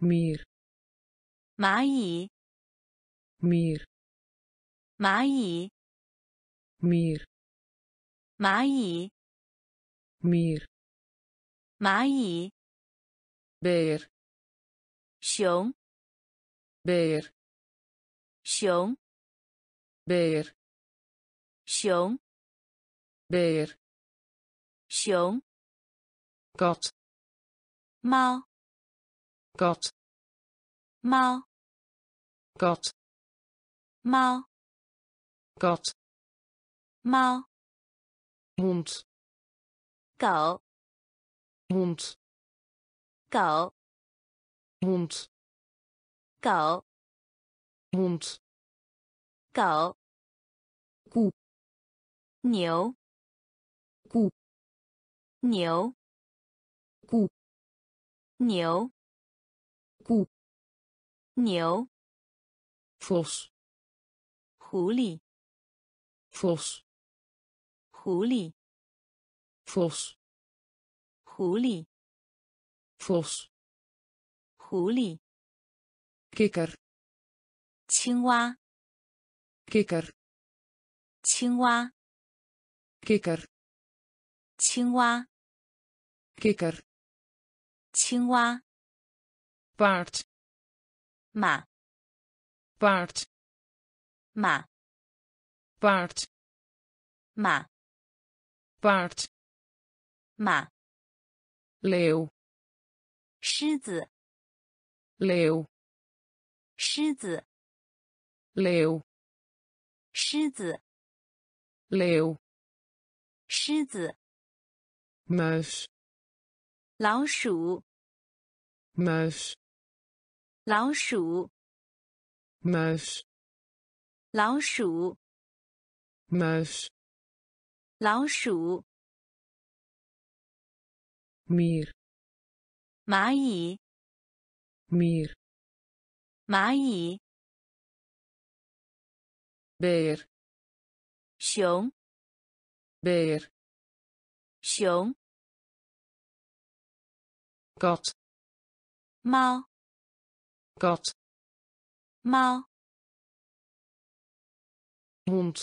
meer, maai, meer, maai, meer, maai, meer, maai, beer, xiong, beer, xiong, beer, xiong, beer, xiong, kat, mao, kat, mao, kat, mao, kat, mao, hond, kou, hond, kou, hond, kou, hond, kou, koe, nieuw, koe, nieuw, koe, nieuw, koe, nieuw, vos, hoelie, vos, hoelie, vos, hoelie, vos, hoelie, kikker, tsingwa, kikker, tsingwa, kikker, tsingwa, kikker, tsingwa, paard, ma, paard, ma, paard, ma, paard, ma, leeuw, shizi, leeuw, shizi, leeuw, shizi, leeuw, shizi, muis, 老鼠 muis, 老鼠 muis, 老鼠 muis, 老鼠 meer, 蚂蚁 meer, 蚂蚁 beer, 熊 beer, 熊 kat, mao, kat, mao, hond,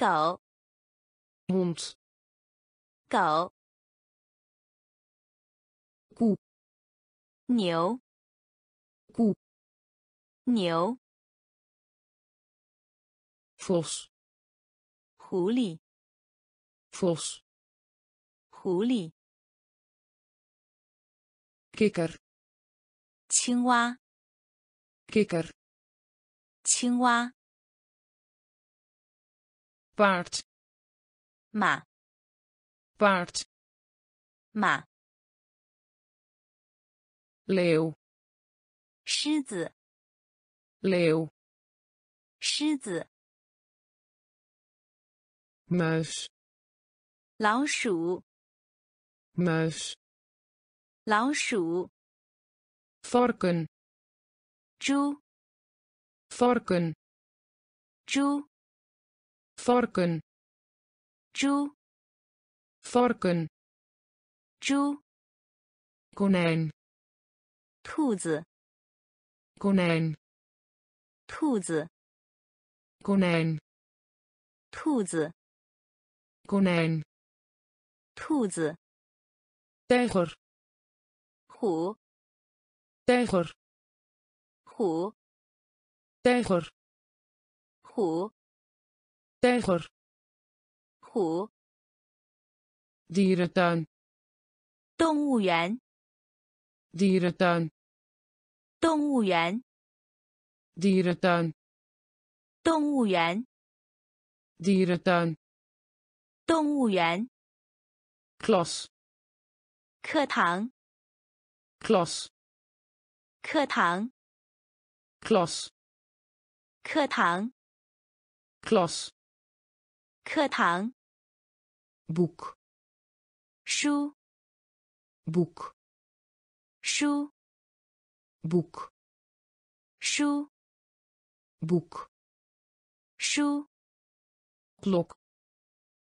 kou, hond, kou, koe, nieuw, koe, nieuw, vos, hoelie, vos, hoelie, kikker, 青蛙 kikker, 青蛙 paard, ma, paard, ma, leeuw, 狮子 leeuw, 狮子 muis, 老鼠 muis, 老鼠 varken, 猪 varken, 猪 varken, 猪 varken, 猪 konijn, 兔子 konijn, 兔子 konijn, 兔子 konijn, 兔子 tijger, 虎 tijger, 虎 tijger, 虎 tijger, 虎 dierentuin, 动物园 dierentuin, 动物园 dierentuin, 动物园 dierentuin, 动物园 klas, 课堂 klas, 课堂 klas, 课堂 klas, 课堂 boek, 书 boek, 书 boek, 书 boek, 书 klok,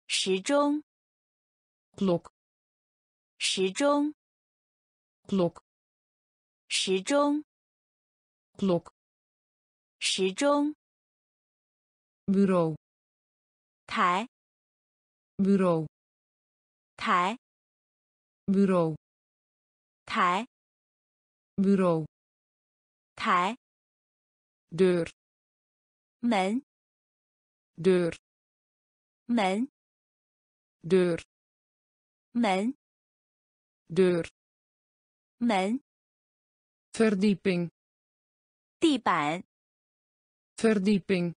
时钟 klok, 时钟 klok, 时钟 klok 时钟 bureau 台 bureau 台 bureau 台 bureau 台 deur 门 deur 门 deur 门 deur 门 verdieping 地板 verdieping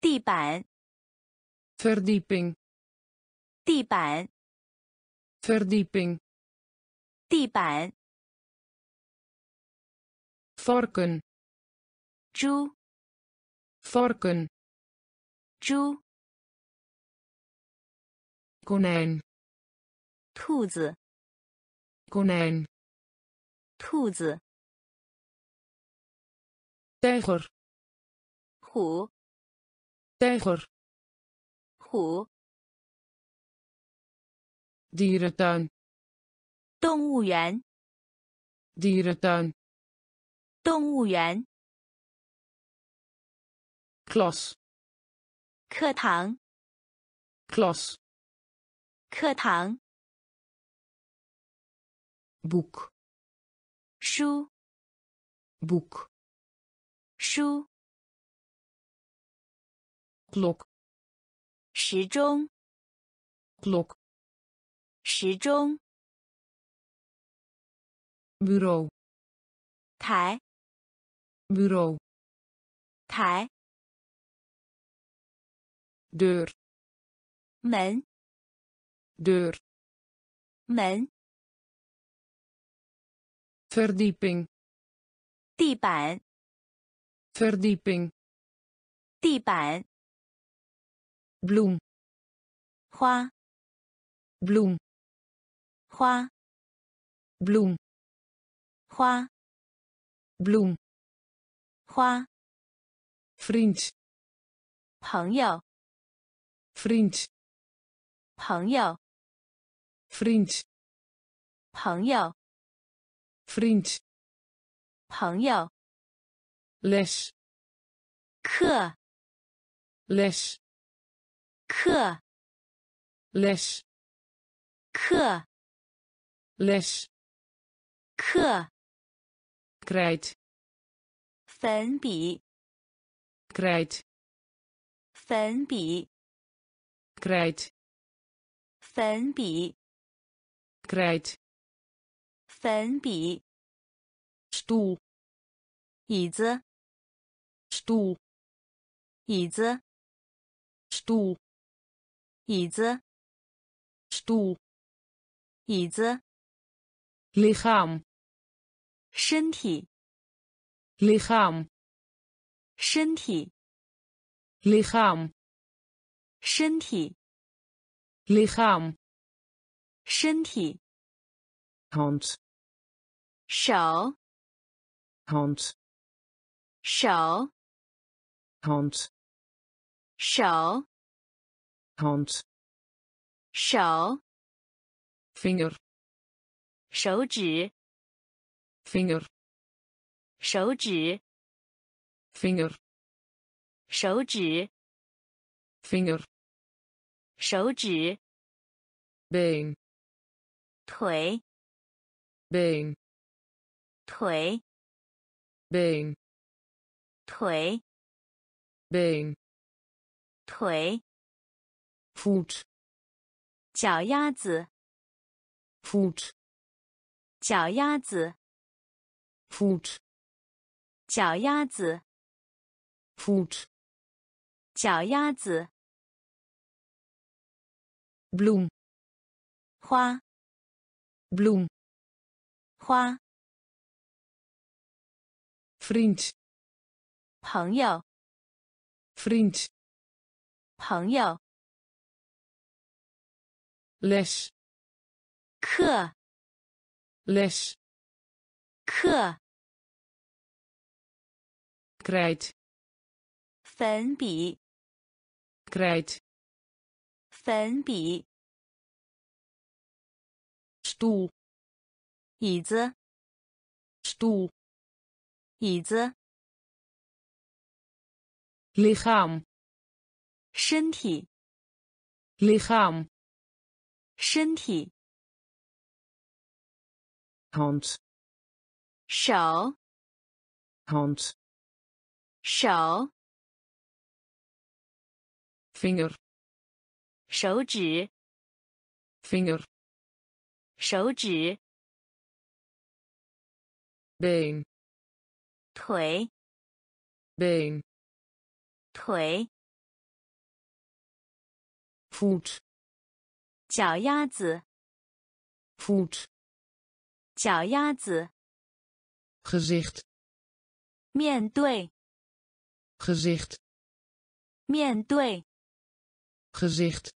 地板 verdieping 地板 verdieping 地板 varken 猪 varken 猪 konijn 兔子 konijn 兔子 tijger 虎 tijger 虎 dierentuin 动物园 dierentuin 动物园 klas 课堂 klas 课堂 boek 书 boek 书 klok 时钟 klok 时钟 bureau 台 bureau 台 deur 门 deur 门 verdieping 地板 verdieping 地板 bloem 花 bloem 花 bloem 花 bloem 花 vriend 朋友 vriend 朋友 vriend 朋友 vriend 朋友 les 课 les 课 les 课 les 课 krijt 粉笔 krijt 粉笔 krijt 粉笔 krijt 粉笔 stoel 椅子 stoel 椅子 stoel 椅子 stoel 椅子 lichaam 身体 lichaam 身体 lichaam 身体 lichaam 身体 hand 手 hand 手 hand 手 hand 手 finger 手指 finger 手指 finger 手指 finger 手指 been 腿 been 腿 been 腿 been 腿 foot 脚丫子 foot 脚丫子 foot 脚丫子 foot 脚丫子 bloem 花 bloem 花 vriend 朋友 vriend 朋友 les 课 les 课 krijt 粉笔 krijt 粉笔 stoel 椅子 stoel, 椅子 lichaam, 身体 lichaam, 身体 hand, 手 hand, 手 vinger, 手指 vinger, 手指 been, 腿 been, 腿 foot, 脚丫子 foot, 脚丫子 gezicht, 面对 gezicht, 面对 gezicht,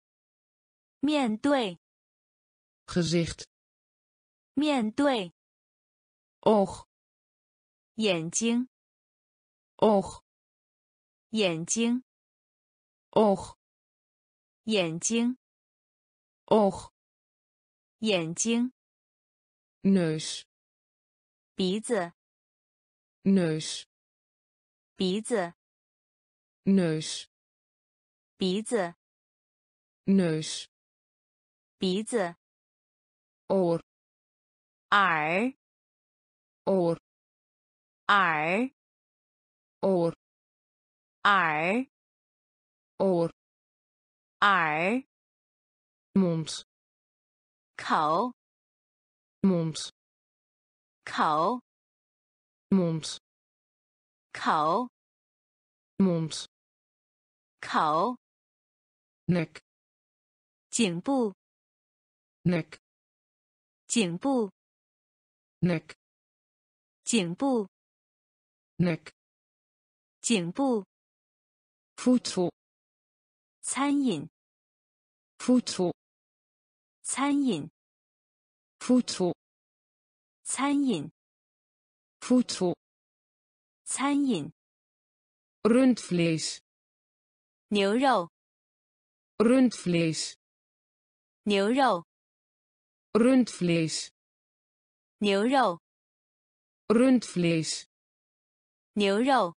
面对 gezicht, 面对 oog, 眼睛 oog, 眼睛 oog, 眼睛 oog, 眼睛 neus, 鼻子 neus, 鼻子 neus, 鼻子 neus, 鼻子 oor, 耳 oor, 耳 oor, 耳 oor, 耳 mond, 口 mond, 口 mond, 口 mond, 口 nek, 颈部 nek, 颈部 nek, 颈部 nek, 颈部 voedsel, 餐饮 voedsel, 餐饮 voedsel, 餐饮 voedsel, 餐饮 rundvlees, 牛肉 rundvlees, 牛肉 rundvlees, 牛肉 rundvlees, 牛肉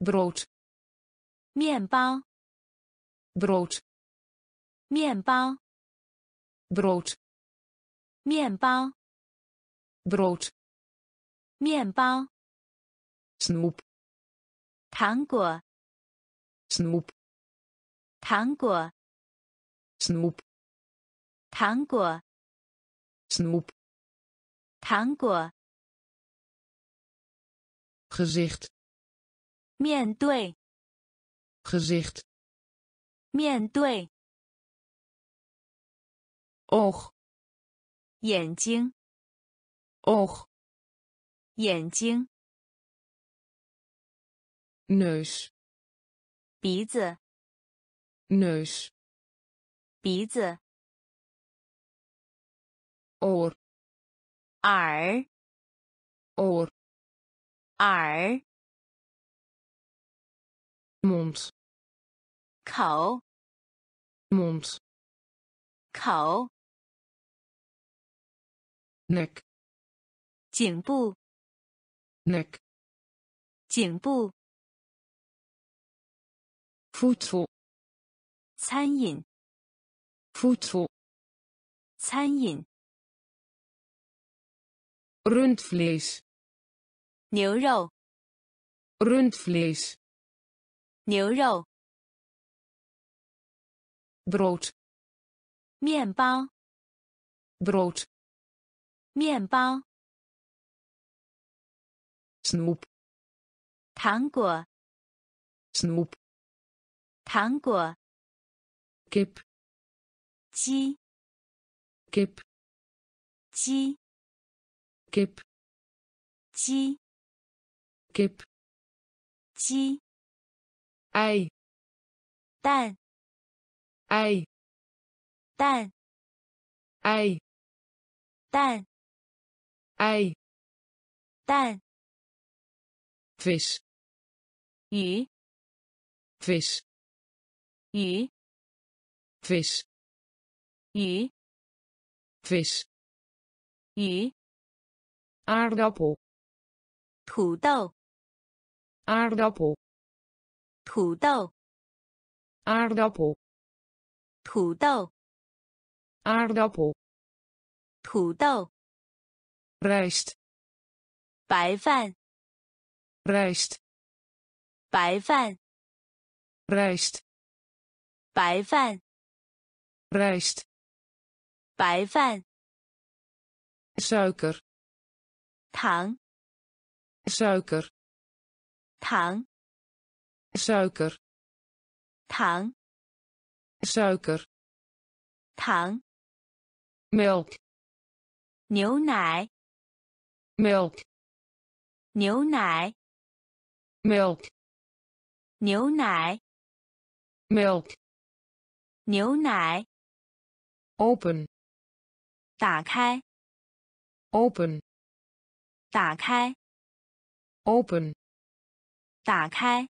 brood, 面包 brood, 面包 brood, 面包 brood, 面包 snoep, 糖果 snoep, 糖果 snoep, 糖果 snoep, 糖果 gezicht, 面对 gezicht, 面对 oog, 眼睛 oog, 眼睛 neus, 鼻子 neus, 鼻子 oor, 耳 oor, 耳 mond, 口 mond, 口 nek, 颈部 nek, 颈部 voedsel, 餐饮 voedsel, 餐饮 rundvlees, 牛肉 rundvlees, 牛肉 brood, 面包 brood, 面包 snoep, 糖果 snoep, 糖果 kip, 鸡 kip, 鸡 kip, 鸡 kip, 鸡 ei, 蛋 ei, 蛋 ei, 蛋 ei, 蛋 vis, 鱼 vis, 鱼 vis, 鱼 vis, 鱼 aardappel, 土豆 aardappel, 土豆 aardappel, 土豆 aardappel, 土豆 rijst, 白饭 rijst, 白饭 rijst, 白饭 rijst, 白饭 suiker, 糖 suiker, 糖 suiker, 糖 suiker, 糖 milk, 牛奶 milk, 牛奶 milk, 牛奶 milk, 牛奶 open, 打开 open, 打开 open, 打开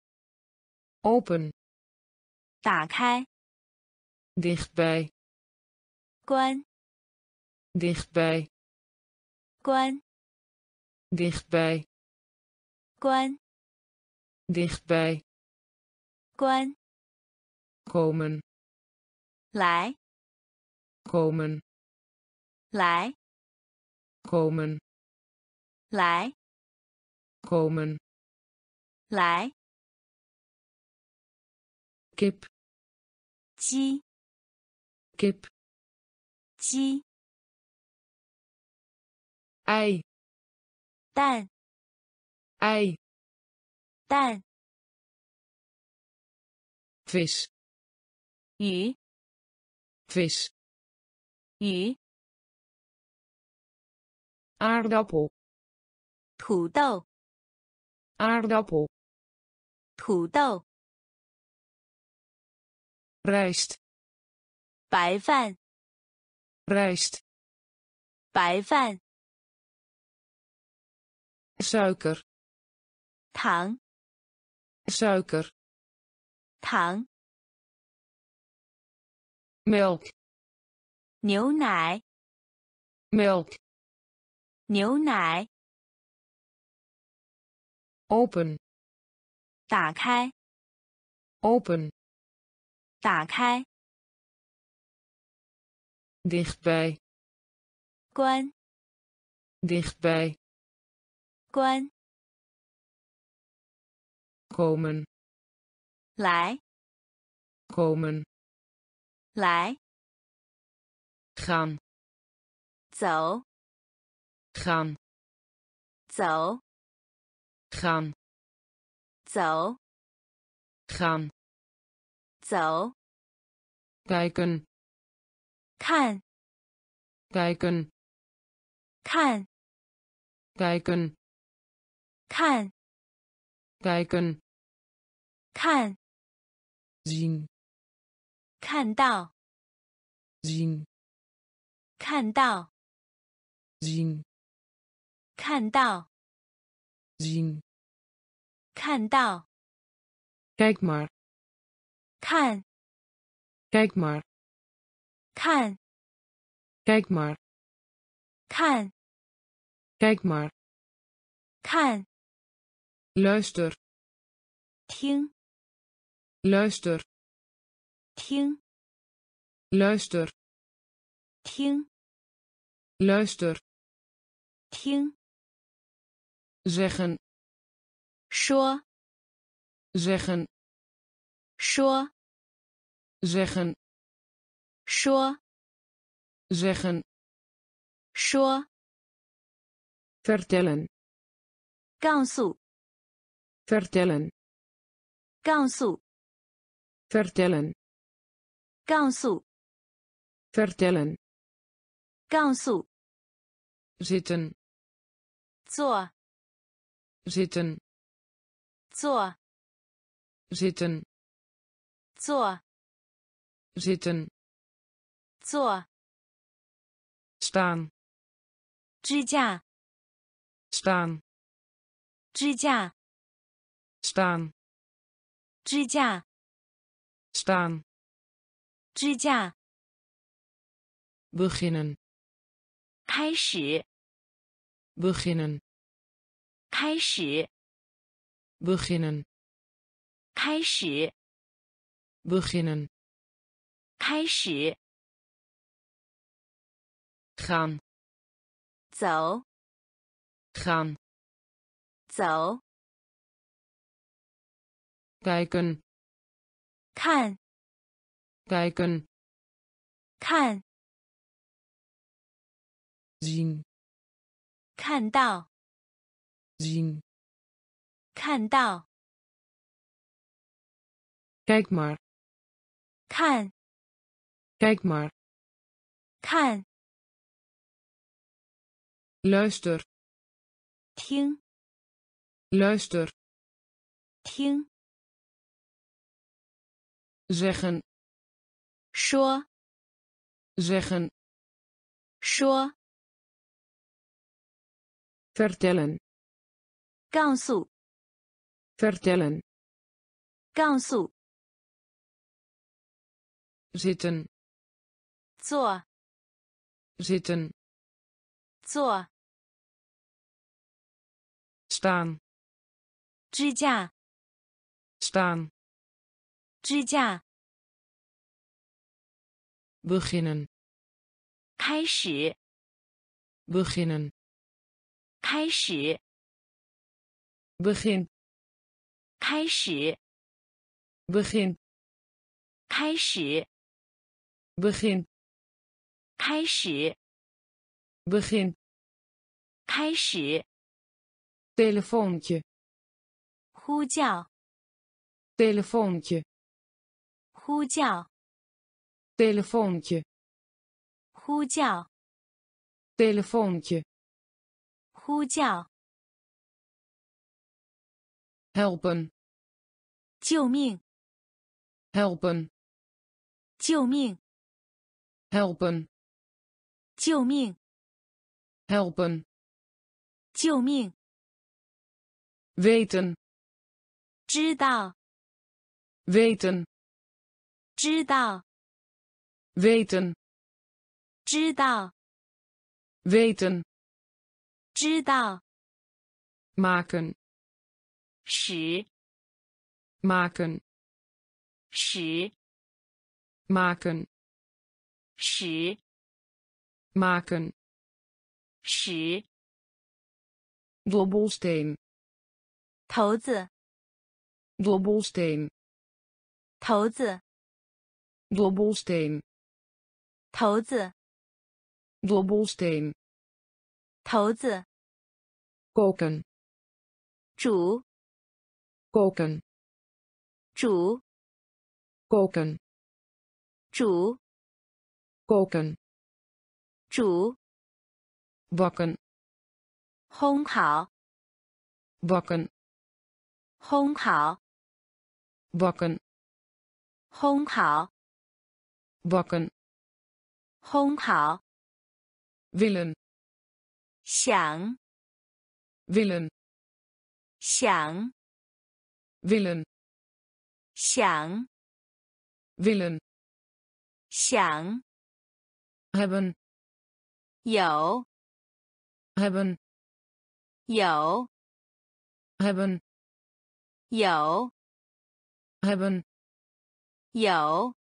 open, 打开 dichtbij, 关 dichtbij, 关 dichtbij, 关 dichtbij, 关 komen, 来 komen, 来 komen, 来 komen, 来 kip, 鸡 kip, 鸡 ei, 蛋 ei, 蛋 vis, 鱼 vis, 鱼 aardappel, 土豆 aardappel, 土豆 rijst, 白饭 rijst, 白饭 suiker, 糖 suiker, 糖 milk, 牛奶 milk, 牛奶 open, 打开 open, 打开 dichtbij, 关 dichtbij, 关 komen, 来 komen, 来 gaan, 走 gaan, 走 gaan, 走 gaan, 走 kijken, 看 kijken, 看 kijken, 看 kijken, 看 zien, 看到 zien, 看到 zien, 看到 zien, 看到 kijk maar, 看 kijk maar, 看 kijk maar, 看 kijk maar, 看 luister, 听 luister, 听 luister, 听 luister, 听 zeggen, 说 zeggen, 说 zeggen, 说 zeggen, 说 vertellen, 告诉 vertellen, 告诉 vertellen, 告诉 vertellen, 告诉 zitten, 坐 zitten, 坐 zitten, 坐 zitten, 坐 staan, 支架 staan, 支架 staan, 支架 staan, 支架 beginnen, 开始 beginnen, 开始 beginnen, 开始 beginnen, 开始 gaan, 走 gaan, 走 kijken, 看 kijken, 看 zien, 看到 zien, 看到 kijk maar, 看 kijk maar, 看 luister, 听 luister, 听 zeggen, 说 zeggen, 说 vertellen, 告诉 vertellen, 告诉 zitten, 坐 zitten, 坐 staan, 支架 staan, 支架 beginnen, 开始 beginnen, 开始 begin, 开始 begin, 开始 begin, 开始 begin, 开始 telefoontje, 呼叫 telefoontje, 呼叫 telefoontje, 呼叫 telefoontje, 呼叫 helpen, 救命 helpen, 救命 helpen, 救命 helpen, 救命 weten, 知道 weten, 知道 weten, 知道 weten, 知道 maken, 使 maken, 使 maken, 使 maken, 使 dobbelsteen, 头子 dobbelsteen, 头子 dobbelsteen, 头子 dobbelsteen, 头子 koken, 煮 koken, 煮 koken, 煮 koken, 煮 bakken, 烘烤 bakken, 烘烤 bakken, 烘烤 bakken, 烘烤 willen, 想 willen, 想 willen, 想 willen, 想 hebben, 有 hebben, 有 hebben, 有 hebben, 有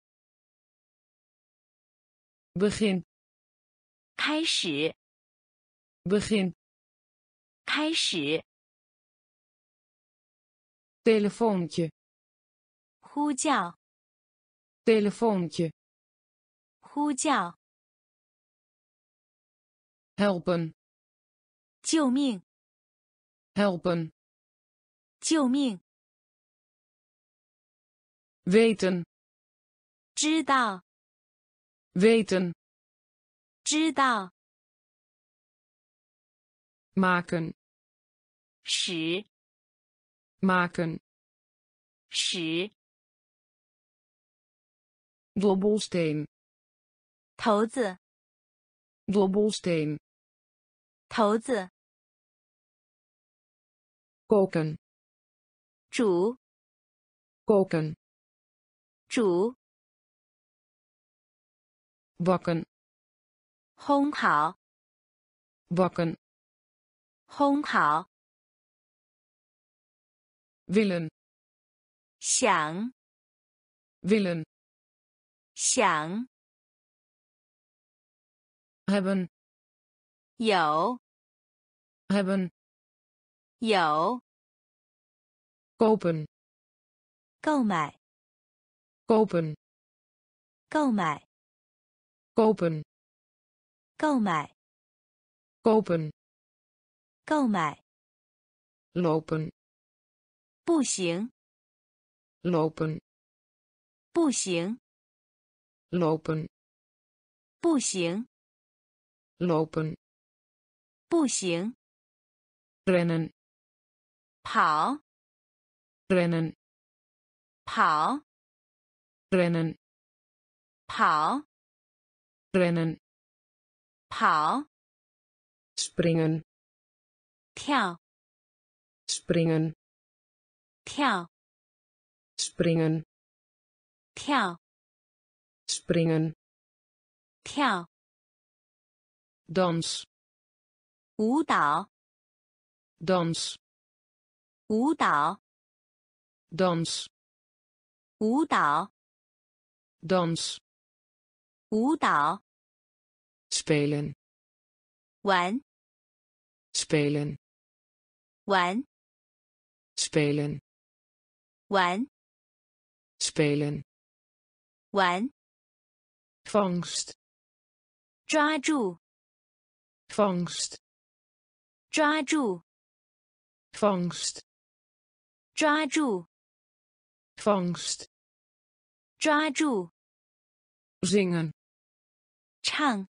begin, 开始 begin, 开始 telefoontje, 呼叫 telefoontje, 呼叫 helpen, 救命 helpen, 救命 weten, 知道 weten, 知道 maken, 使 maken, 使 dobbelsteen, 头子 dobbelsteen, 头子 koken, 煮 koken, 煮 bakken, 烘烤 bakken, 烘烤。willen. 想。willen. 想。hebben. 有。hebben. 有。kopen. 购买。kopen. 购买。kopen. 购买。kopen. 购买。lopen. 不行。lopen. 不行。lopen. 不行。lopen. 不行。rennen. 跑。rennen. 跑。rennen. 跑。rennen. 跑。springen. 跳。springen. 跳。springen. 跳。springen. 跳。dans. 舞蹈。dans. 舞蹈。dans. 舞蹈。dans. 舞蹈。spelen. 玩。spelen. 玩。spelen. 玩。spelen. 玩。vangst. 抓住。vangst. 抓住。vangst. 抓住。vangst. 抓住。zingen. 唱。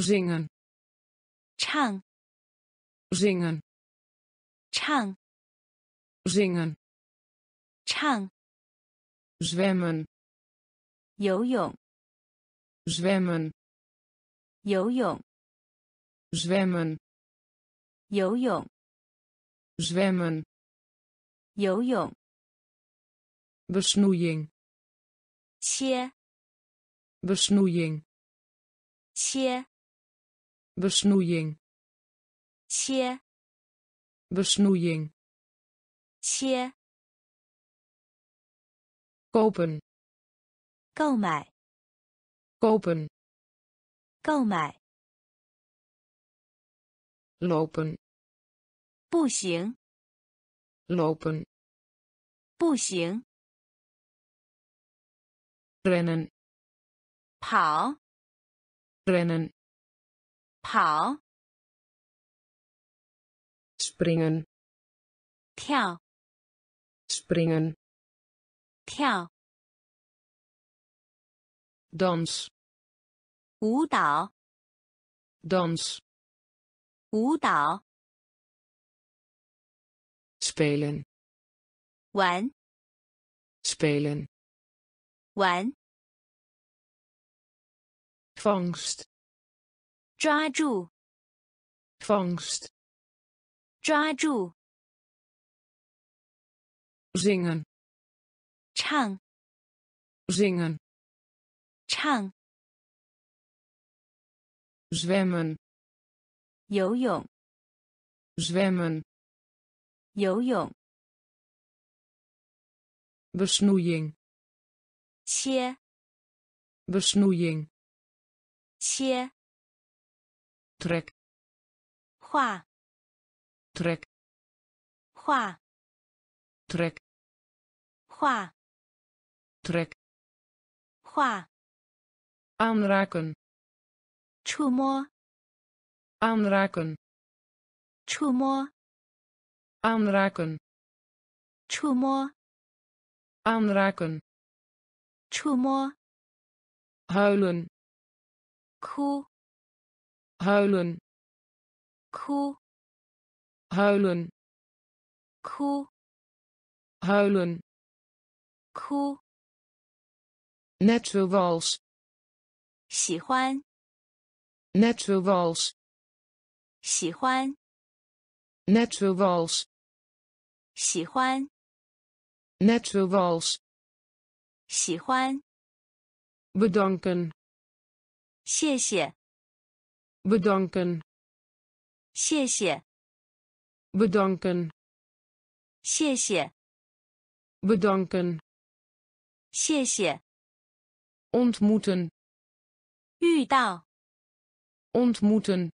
zingen. 唱。zingen. 唱。zingen. 唱。zwemmen. 游泳。zwemmen. 游泳。zwemmen. 游泳。zwemmen. 游泳。besnoeiing. 切。besnoeiing. 切。besnoeiing. 切。besnoeiing. 切。kopen. 购买。kopen. 购买。lopen. 不行。lopen. 不行。rennen. 跑。rennen. 跑。springen. 跳。springen. 跳。dans. 舞蹈。dans. 舞蹈。spelen. 玩。spelen. 玩。vangst. 抓住。vangst. 抓住。zingen. 唱。zingen. 唱。zwemmen. 游泳。zwemmen. 游泳。besnoeiing. 切。besnoeiing. 切。trek. 画。trek. 画。trek. 画。trek. 画。aanraken. 触摸。aanraken. 触摸。aanraken. 触摸。aanraken. 触摸。huilen. 哭。huilen. 哭。huilen. 哭。huilen. 哭。net zoals. 喜欢。net zoals. 喜欢。net zoals. 喜欢。net zoals. 喜欢。bedanken. 谢谢。bedanken. 谢谢。bedanken. 谢谢. Bedanken. 谢谢. Ontmoeten. 遇到. Ontmoeten.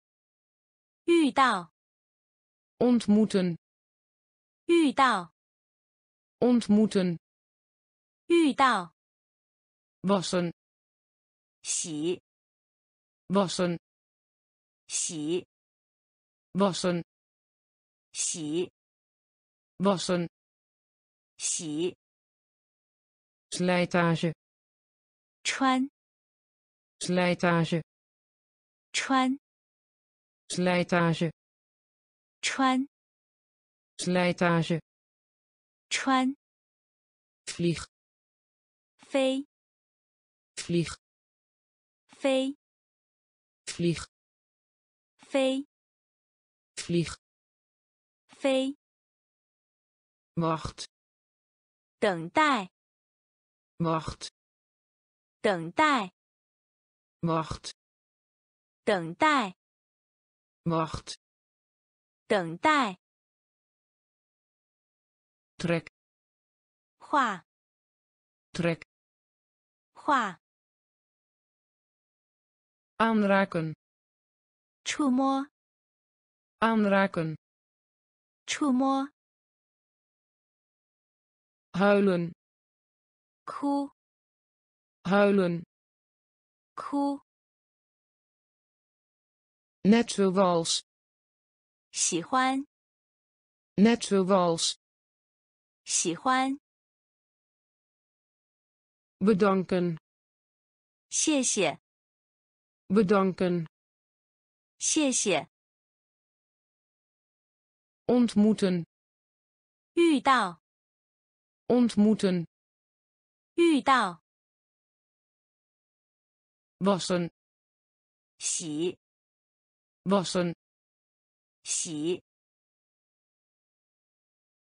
遇到. Ontmoeten. 遇到. Ontmoeten. 遇到. Wassen. 洗. Wassen. 洗. Wassen. 洗. Wassen. 洗. Slijtage. 穿. Slijtage. 穿. Slijtage. 穿. Slijtage. 穿. Vlieg. 飞. Vlieg. 飞. Vlieg. 飞. Vlieg. 飞. Wacht. 等待. Wacht. 等待. Wacht. 等待. Wacht. 等待. Trek. 画. Trek. 画. Aanraken. 触摸. Aanraken. 触摸. Huilen. 哭. Huilen. 哭. Net zoals. 喜欢. Net zoals. 喜欢. Bedanken. 谢谢. Bedanken. 谢谢. Ontmoeten. 遇到. Ontmoeten. 遇到. Wassen. 洗. Wassen. 洗.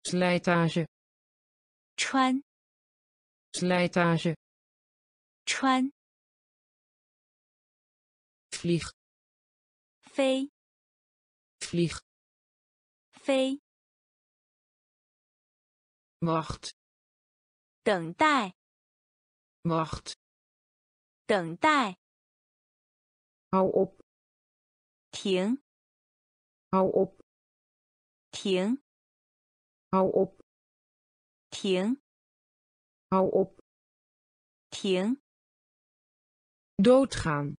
Slijtage. 穿. Slijtage. 穿. Vlieg. 飞. Vlieg. 飞. Wacht. 等待. Wacht. 等待. Hou op. 停. Hou op. 停. Hou op. 停. Hou op. 停. Doodgaan.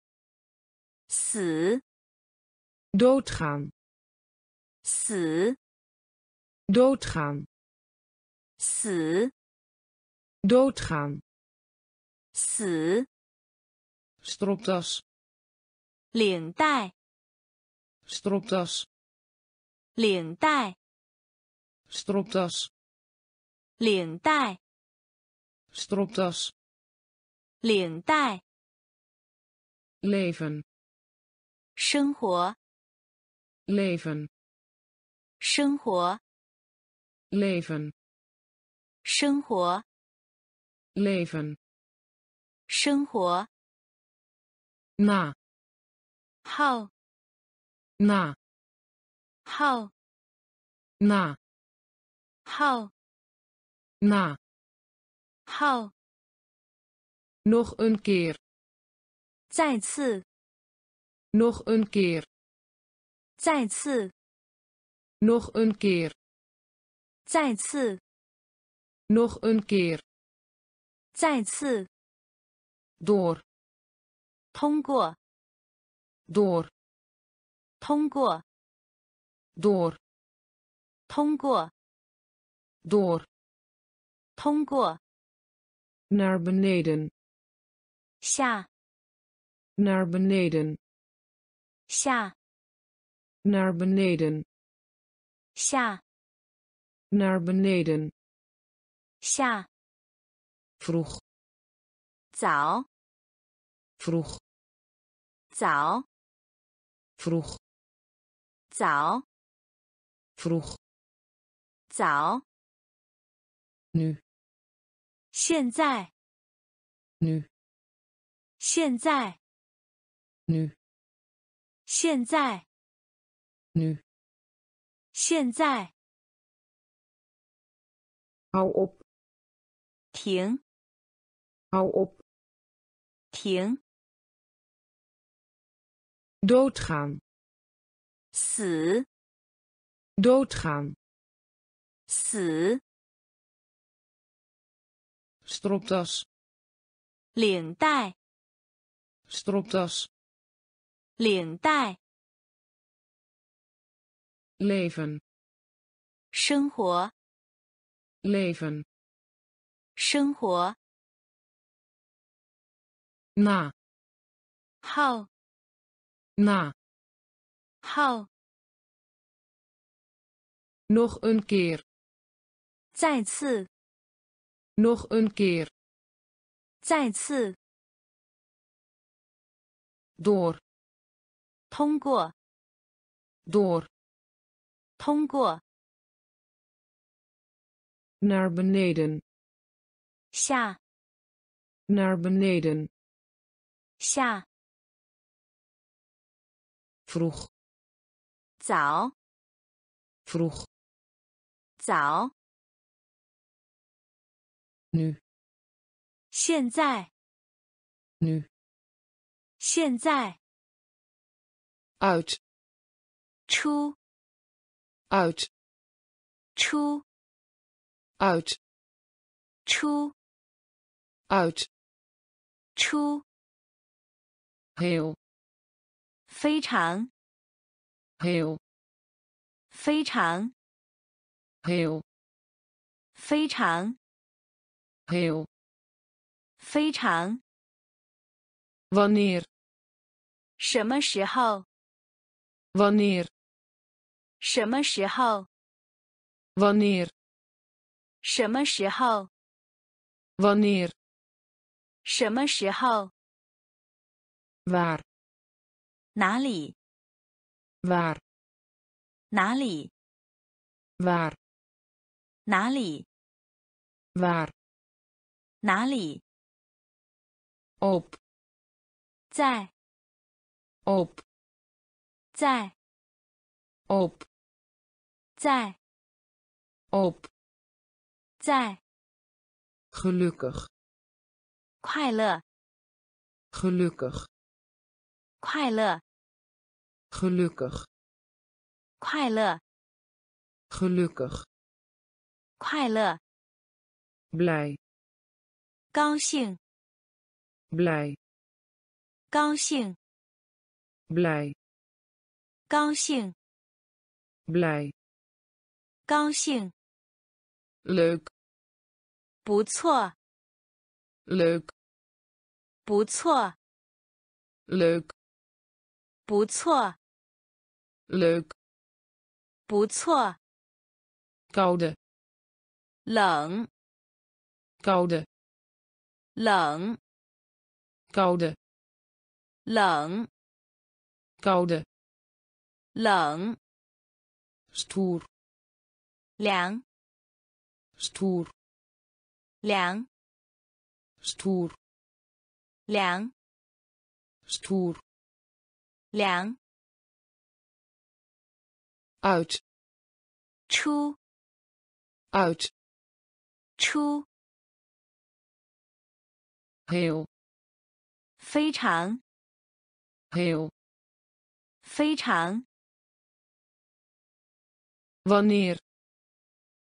死. Doodgaan. 死. Doodgaan. 死. Doodgaan. 死. Stropdas. 领带. Stropdas. 领带. Stropdas. 领带. Stropdas. 领带. Leven. 生活. Leven. 生活. Leven. 生活. Leven. 生活. Na. How. Na. How. Na. How. Na. How. Nog een keer. 再次. Nog een keer. 再次. Nog een keer. 再次. Nog een keer. 再次. Door. 通过. Door. 通过. Door. 通过. Door. 通过. Naar beneden. 下. Naar beneden. 下. Naar beneden. 下. Naar beneden. 下. Vroeg. 早. Vroeg. 早. Vroeg. 早. Vroeg. 早. Nu. 现在. Nu. 现在. Nu. 现在. Nu. 现在。Hou op. 停。Hou op. 停。Doodgaan. 死。Doodgaan. 死。Stropdas. 领带。Stropdas. 领带。leven. 生活。leven. 生活。na. 后。na. 后。nog een keer. 再次。nog een keer. 再次。door. 通过。door. 通过。naar beneden. 下。naar beneden. 下。vroeg. 早。vroeg. 早。nu. 现在。nu. 现在。uit. 出。uit. 出。uit. 出。uit. 出。heel. 非常。heel. 非常。heel. 非常。heel. 非常。wanneer. 什么时候。wanneer. 什么时候 ？wanneer。什么时候 ？wanneer。什么时候 ？waar。哪里 ？waar。哪里 ？waar。哪里 ？waar。哪里 ？op。在。op。在。op。在 op 在 gelukkig 快乐 gelukkig 快乐 gelukkig 快乐 gelukkig 快乐 blij 高兴 blij 高兴 blij 高兴 blij 高兴 leuk 不错 leuk 不错 leuk 不错 leuk 不错 koude 冷 koude 冷 koude 冷 koude 冷 stoer 凉 stoer 凉 stoer 凉 stoer 凉 uit 出 uit 出 heel 非常 heel 非常 wanneer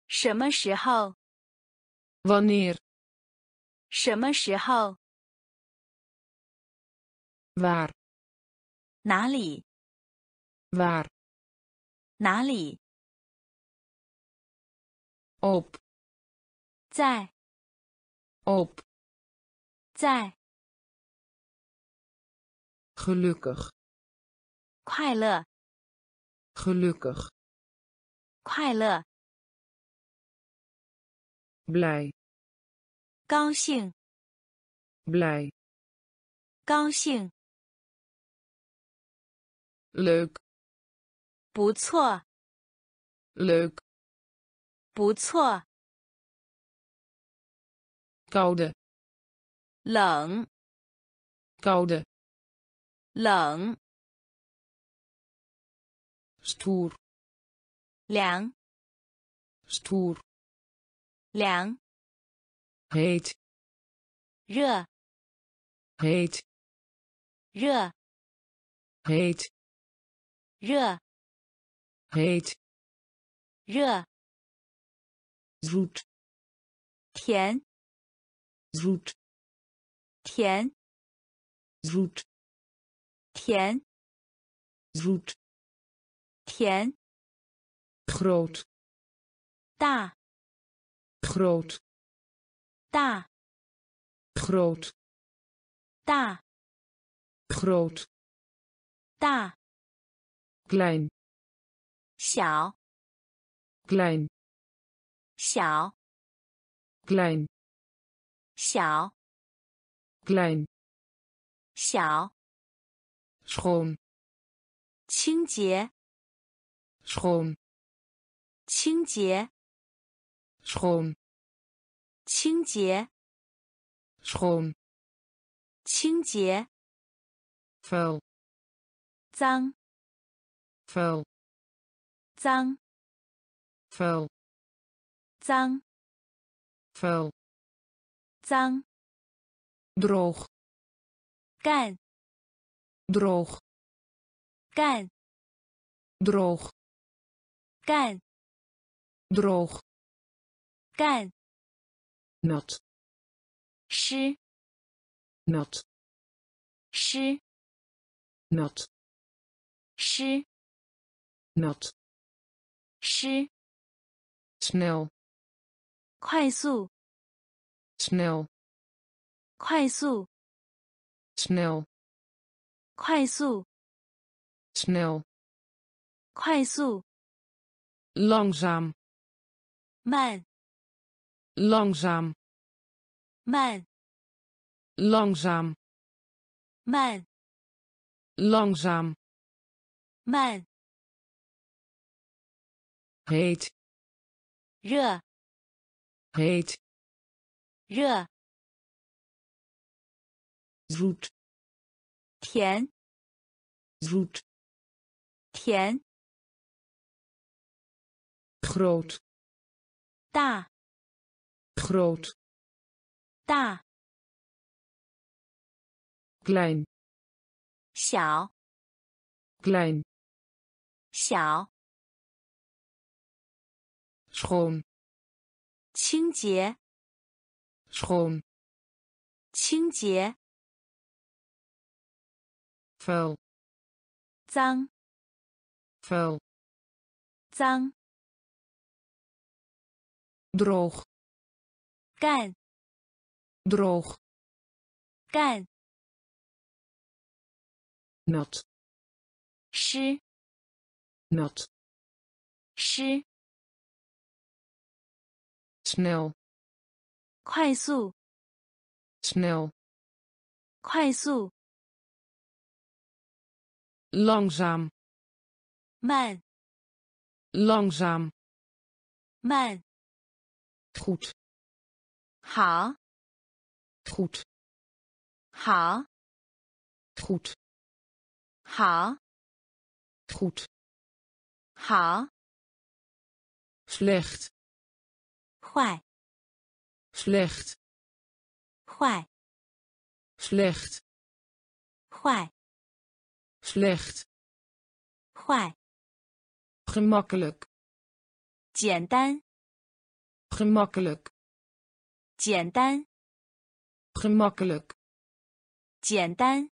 什么时候 wanneer 什么时候 waar 哪里 waar 哪里 op 在 op 在 gelukkig 快乐 gelukkig 快乐 blij 高兴 blij 高兴 leuk 不错 leuk 不错 koude 冷 koude 冷 stoer 两 stoer 两 heet 热 heet 热 heet 热 heet 热 zoet 甜 zoet 甜 zoet 甜 zoet 甜 groot 大 groot 大 groot 大 groot 大 klein 小 klein 小 klein 小 klein 小 schoon 清洁 schoon 清洁 schoon 清洁 schoon 清洁 vuil 脏 vuil 脏 vuil 脏 vuil 脏 droog 干 droog 干 droog 干 droog 干 nat 湿 nat 湿 nat 湿 nat 湿 snel 快速 snel 快速 snel 快速 snel 快速 langzaam 慢 langzaam 慢 langzaam 慢 langzaam 慢 heet 热 heet 热 zoet 甜 zoet 甜 groot 大 groot 大 klein 小 klein 小 schoon 清洁 schoon 清洁 vuil 脏 vuil 脏 droog 干 droog 干 nat 湿 nat 湿 snel 快速 snel 快速 langzaam 慢 langzaam 慢 goed 好 goed 好 goed 好 goed 好 slecht 坏 slecht 坏 slecht 坏 slecht 坏 gemakkelijk 简单 gemakkelijk 简单 gemakkelijk 简单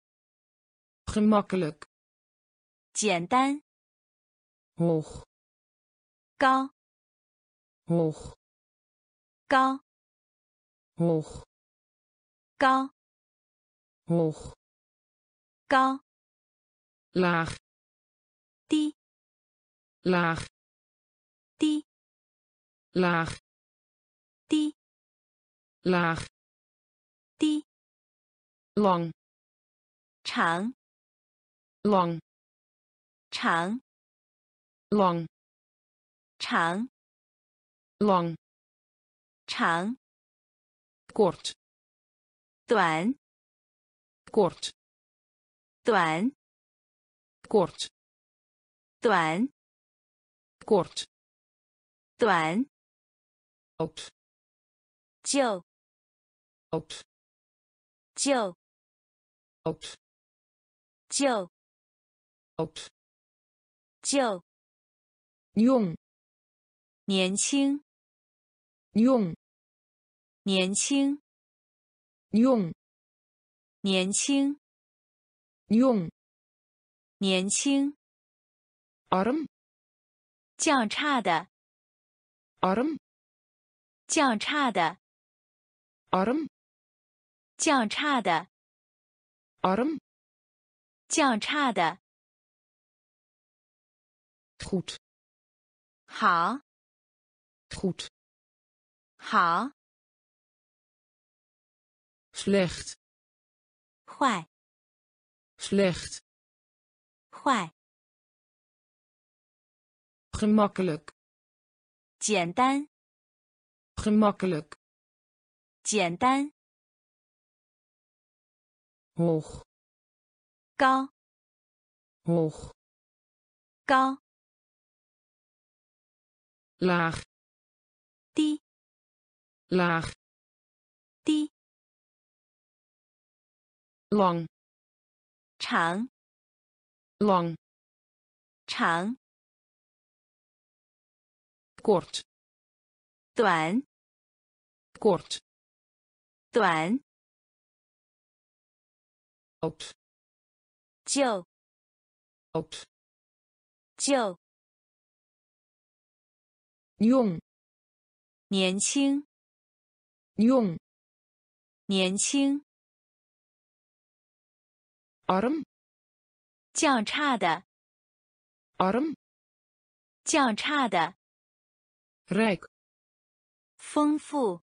gemakkelijk 简单 hoog 高 hoog 高 hoog 高 hoog 高 laag 低 laag 低 laag 低 laag 低 lang 长 lang 长 lang 长 lang 长 kort 短 kort 短 kort 短 kort 短 oud 旧 oud 旧 oud 旧 oud 旧 jong 年轻 jong 年轻 jong 年轻 jong 年轻 arm 较差的 arm 较差的 arm 较差的 arm 较差的 goed 好 goed 好 slecht 坏 slecht 坏 gemakkelijk 简单 gemakkelijk 简单 hoog 高 hoog 高 laag 低 laag 低 lang 长 lang 长 kort, 短 kort, 短 oud, 旧 oud, 旧 jong, 年轻 jong, 年轻 arm, 较差的 arm, 较差的 rijk, 丰富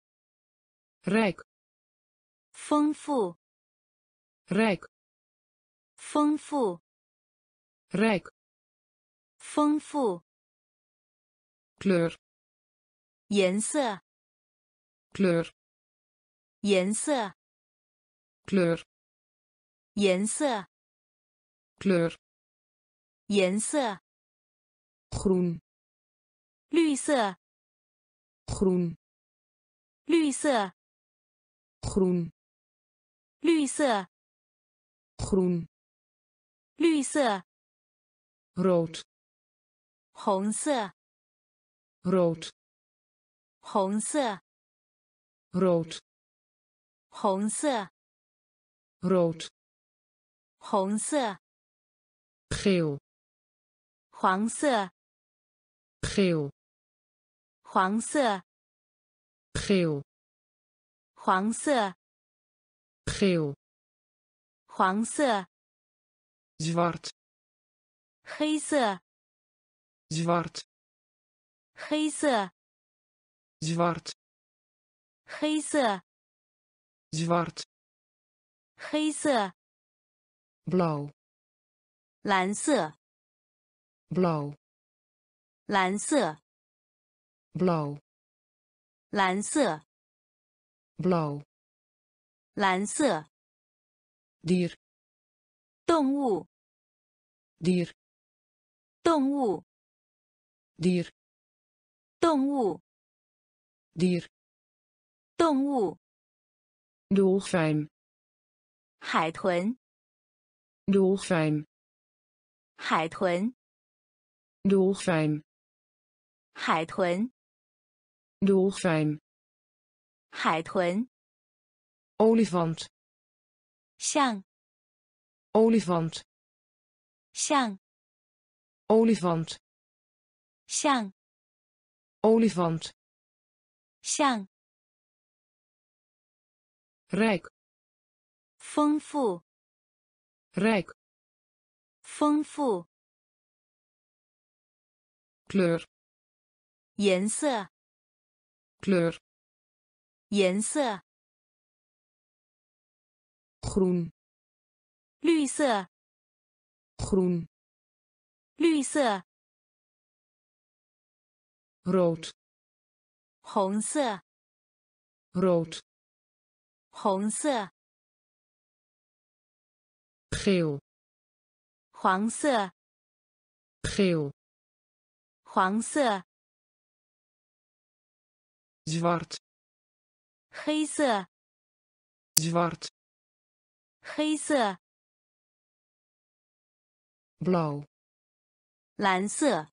rijk, 丰富 rijk, 丰富 rijk, 丰富 kleur, 颜色 kleur, 颜色 kleur, 颜色 kleur, 颜色 groen, 绿色 groen, 绿色 groen, 绿色 groen, 绿色 rood, 红色 rood, 红色 rood, 红色 rood, 红色 geel, 黄色 geel, 黄色 geel, 黄色 geel, 黄色 zwart, 黑色 zwart, 黑色 zwart, 黑色 zwart, 黑色 blauw, 蓝色 blauw, 蓝色 blauw, 蓝色 blauw, 蓝色 dier, 动物 dier, 动物 dier, 动物 dier, 动物 dolfijn, 海豚 dolfijn, 海豚 dolfijn, 海豚 dolfijn, 海豚 olifant, 象 olifant, 象 olifant, 象 olifant, 象 rijk, 丰富 rijk, 丰富 kleur, 颜色 kleur, 颜色 groen, 绿色 groen, 绿色 rood, 红色 rood, 红色 geel, 黄色 geel, 黄色 zwart, 黑色 zwart, 黑色 blauw, 蓝色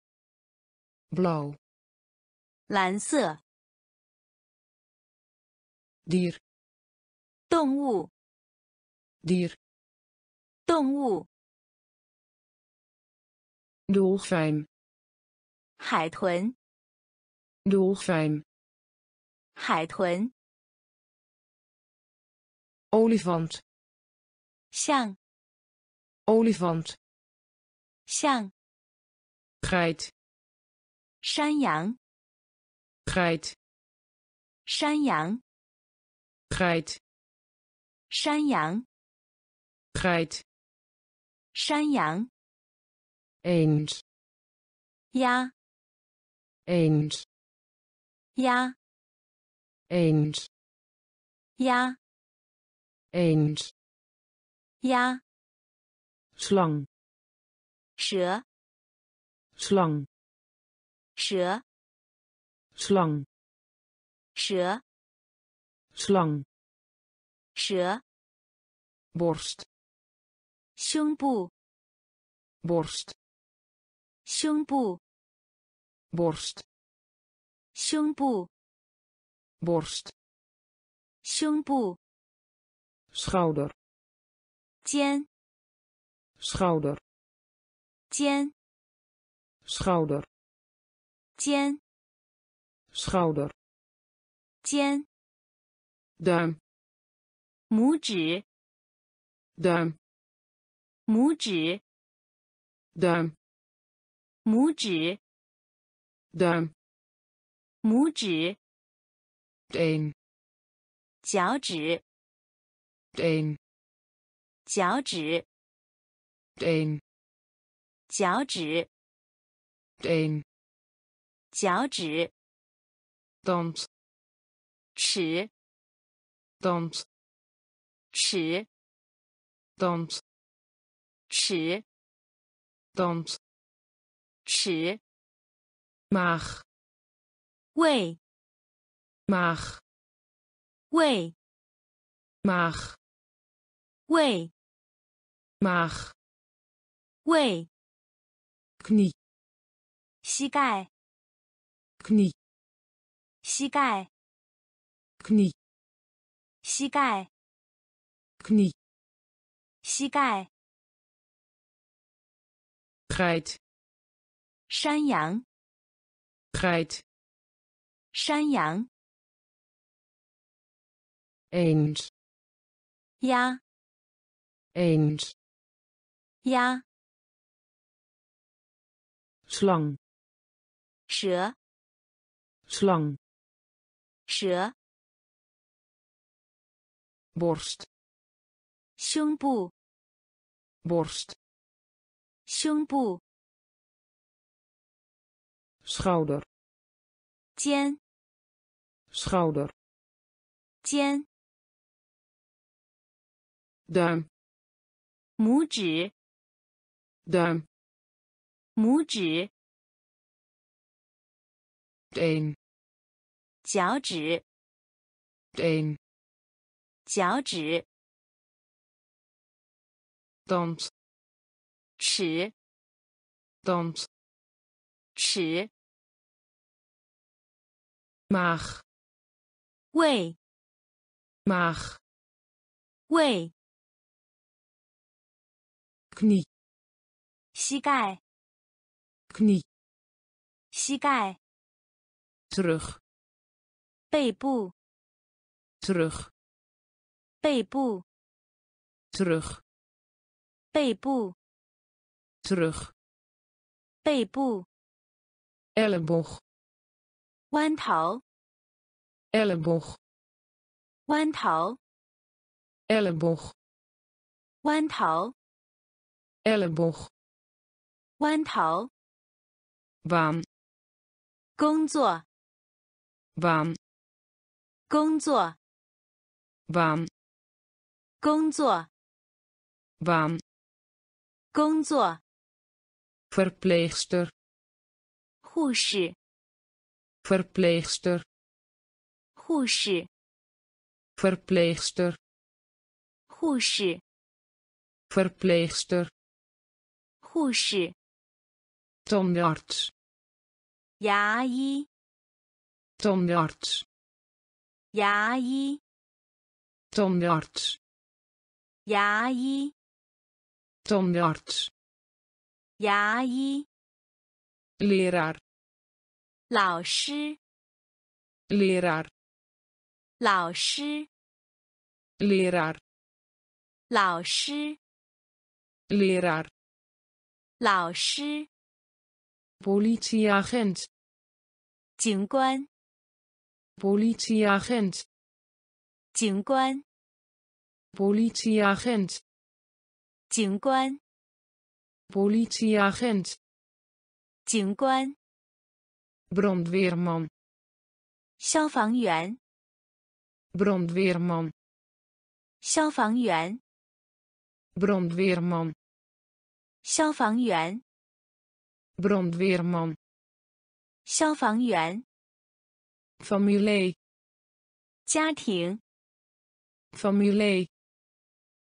blauw, 蓝色 dier, 动物 dier, 动物 dolfijn, 海豚 dolfijn, 海豚 olifant, 象 olifant, 象 geit, 山羊 geit, 山羊 geit, 山羊 geit, 山羊 eend, 鸭 eend, 鸭 eend, 鸭 eend, 鸭 slang, 蛇 slang, 蛇 slang, 蛇 slang, 蛇 borst, 胸部 borst, 胸部 borst, 胸部 borst, 胸部 schouder, 肩 schouder, 肩 schouder, 肩 schouder, 肩 duim, 拇指 duim, 拇指 duim, 拇指 duim, 拇指 teen, 脚趾 teen, 脚趾 teen, 脚趾 teen, 脚趾 tand, 齿 tand, 齿 tand, 齿 tand, 齿 maag, 胃 maag, 胃 maag, 胃 maag, 胃 knie, 膝盖 knie, 膝盖 knie, 膝盖 knie, 膝盖 geit, 山羊 geit, 山羊 eend, 鸭 eend, 鸭 slang, 蛇 slang, 蛇 borst, 胸部 borst, 胸部 schouder, 肩 schouder, 肩 duim, 拇指 duim, 拇指 teen, 脚趾 teen, 脚趾 tand, 齿 tand, 齿 maag, 胃 maag, 胃 knie, 膝盖 knie, 膝盖 terug, 背部 terug, 背部 terug, 背部 terug, 背部 elleboog, 弯头 elleboog, 弯头 elleboog, 弯头 elleboog, 弯头 baan, 工作 baan, 工作 baan, 工作 baan, 工作 verpleegster, 护士 verpleegster, 护士 verpleegster 护士 verpleegster 护士 tandarts 牙医 tandarts 牙医 tandarts 牙医 tandarts 牙医 leraar 老师 leraar 老师 leraar 老师 leraar 老师 politieagent 警官 politieagent 警官 politieagent 警官 politieagent 警官 brandweerman 消防员 brandweerman 消防员 brandweerman 消防员 brandweerman 消防员 familie 家庭 familie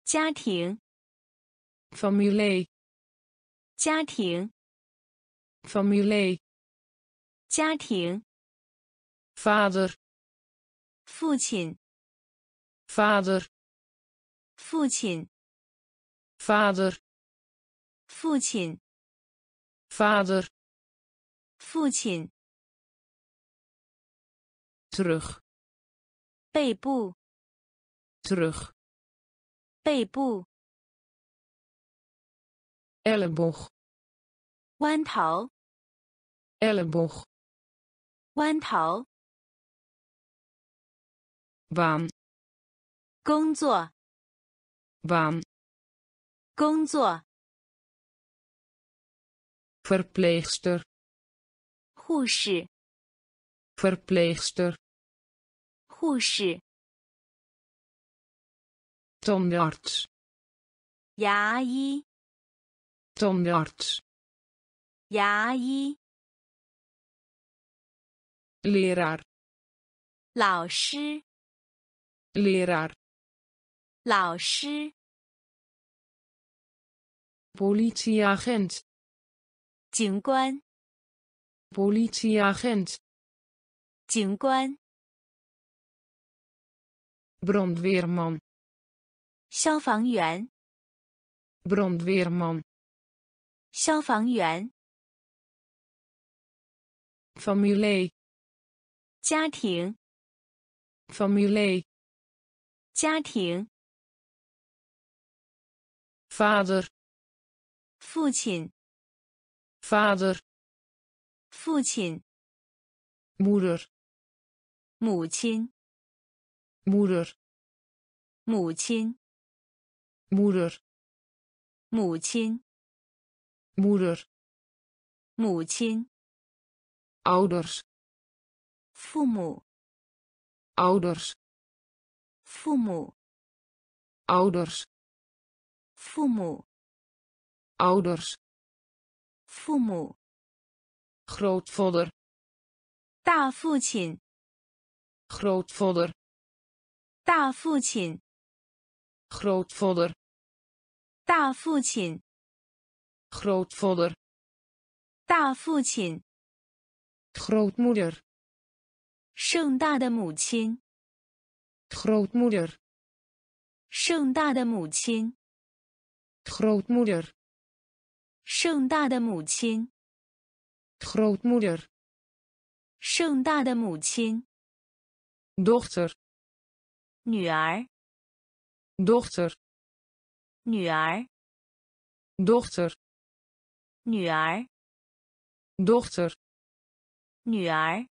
家庭 familie 家庭 familie 家庭 vader 父亲 vader 父亲 vader 父亲 vader 父亲 terug 背部 terug 背部 elleboog 弯头 elleboog 弯头 baan 工作 baan 工作 verpleegster 护士 verpleegster 护士 tandarts 牙医 tandarts 牙医 leraar 老师 leraar 老师 politieagent 警官 politieagent 警官 brandweerman 消防员 brandweerman 消防员 familie 家庭 familie 家庭 vader 父亲 vader 父亲 moeder 母亲 moeder 母亲 moeder 母亲 moeder 母亲 ouders 父母 ouders 父母 ouders 父母 ouders 父母 grootvader 大父亲 grootvader 大父亲 grootvader 大父亲 grootvader 大父亲 grootmoeder 盛大的母亲 grootmoeder 盛大的母亲 grootmoeder 盛大的母亲 grootmoeder 盛大的母亲 dochter 女儿 dochter 女儿 dochter 女儿 dochter 女儿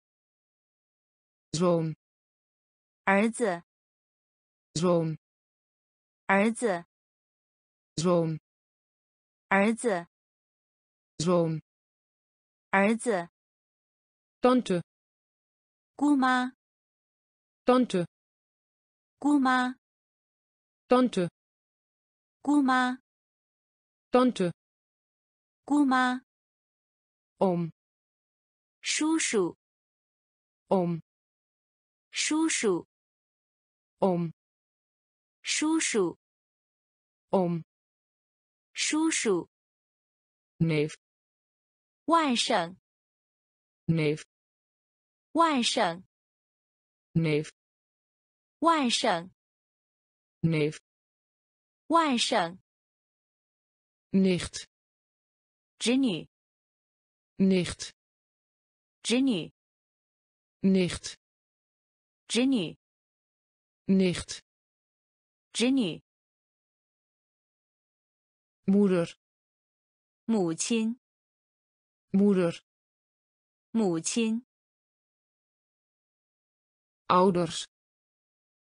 zoon 儿子 zoon 儿子 zoon 儿子 zoon 儿子 tante 姑妈 tante 姑妈 tante 姑妈 tante 姑妈 oom 叔叔 oom 叔叔 oom 叔叔 oom 叔叔 neef 外甥 neef 外甥 neef 外甥 neef 外甥 nicht 侄女 nicht 侄女 nicht 侄女 nicht 侄女 moeder 母亲 moeder 母亲 ouders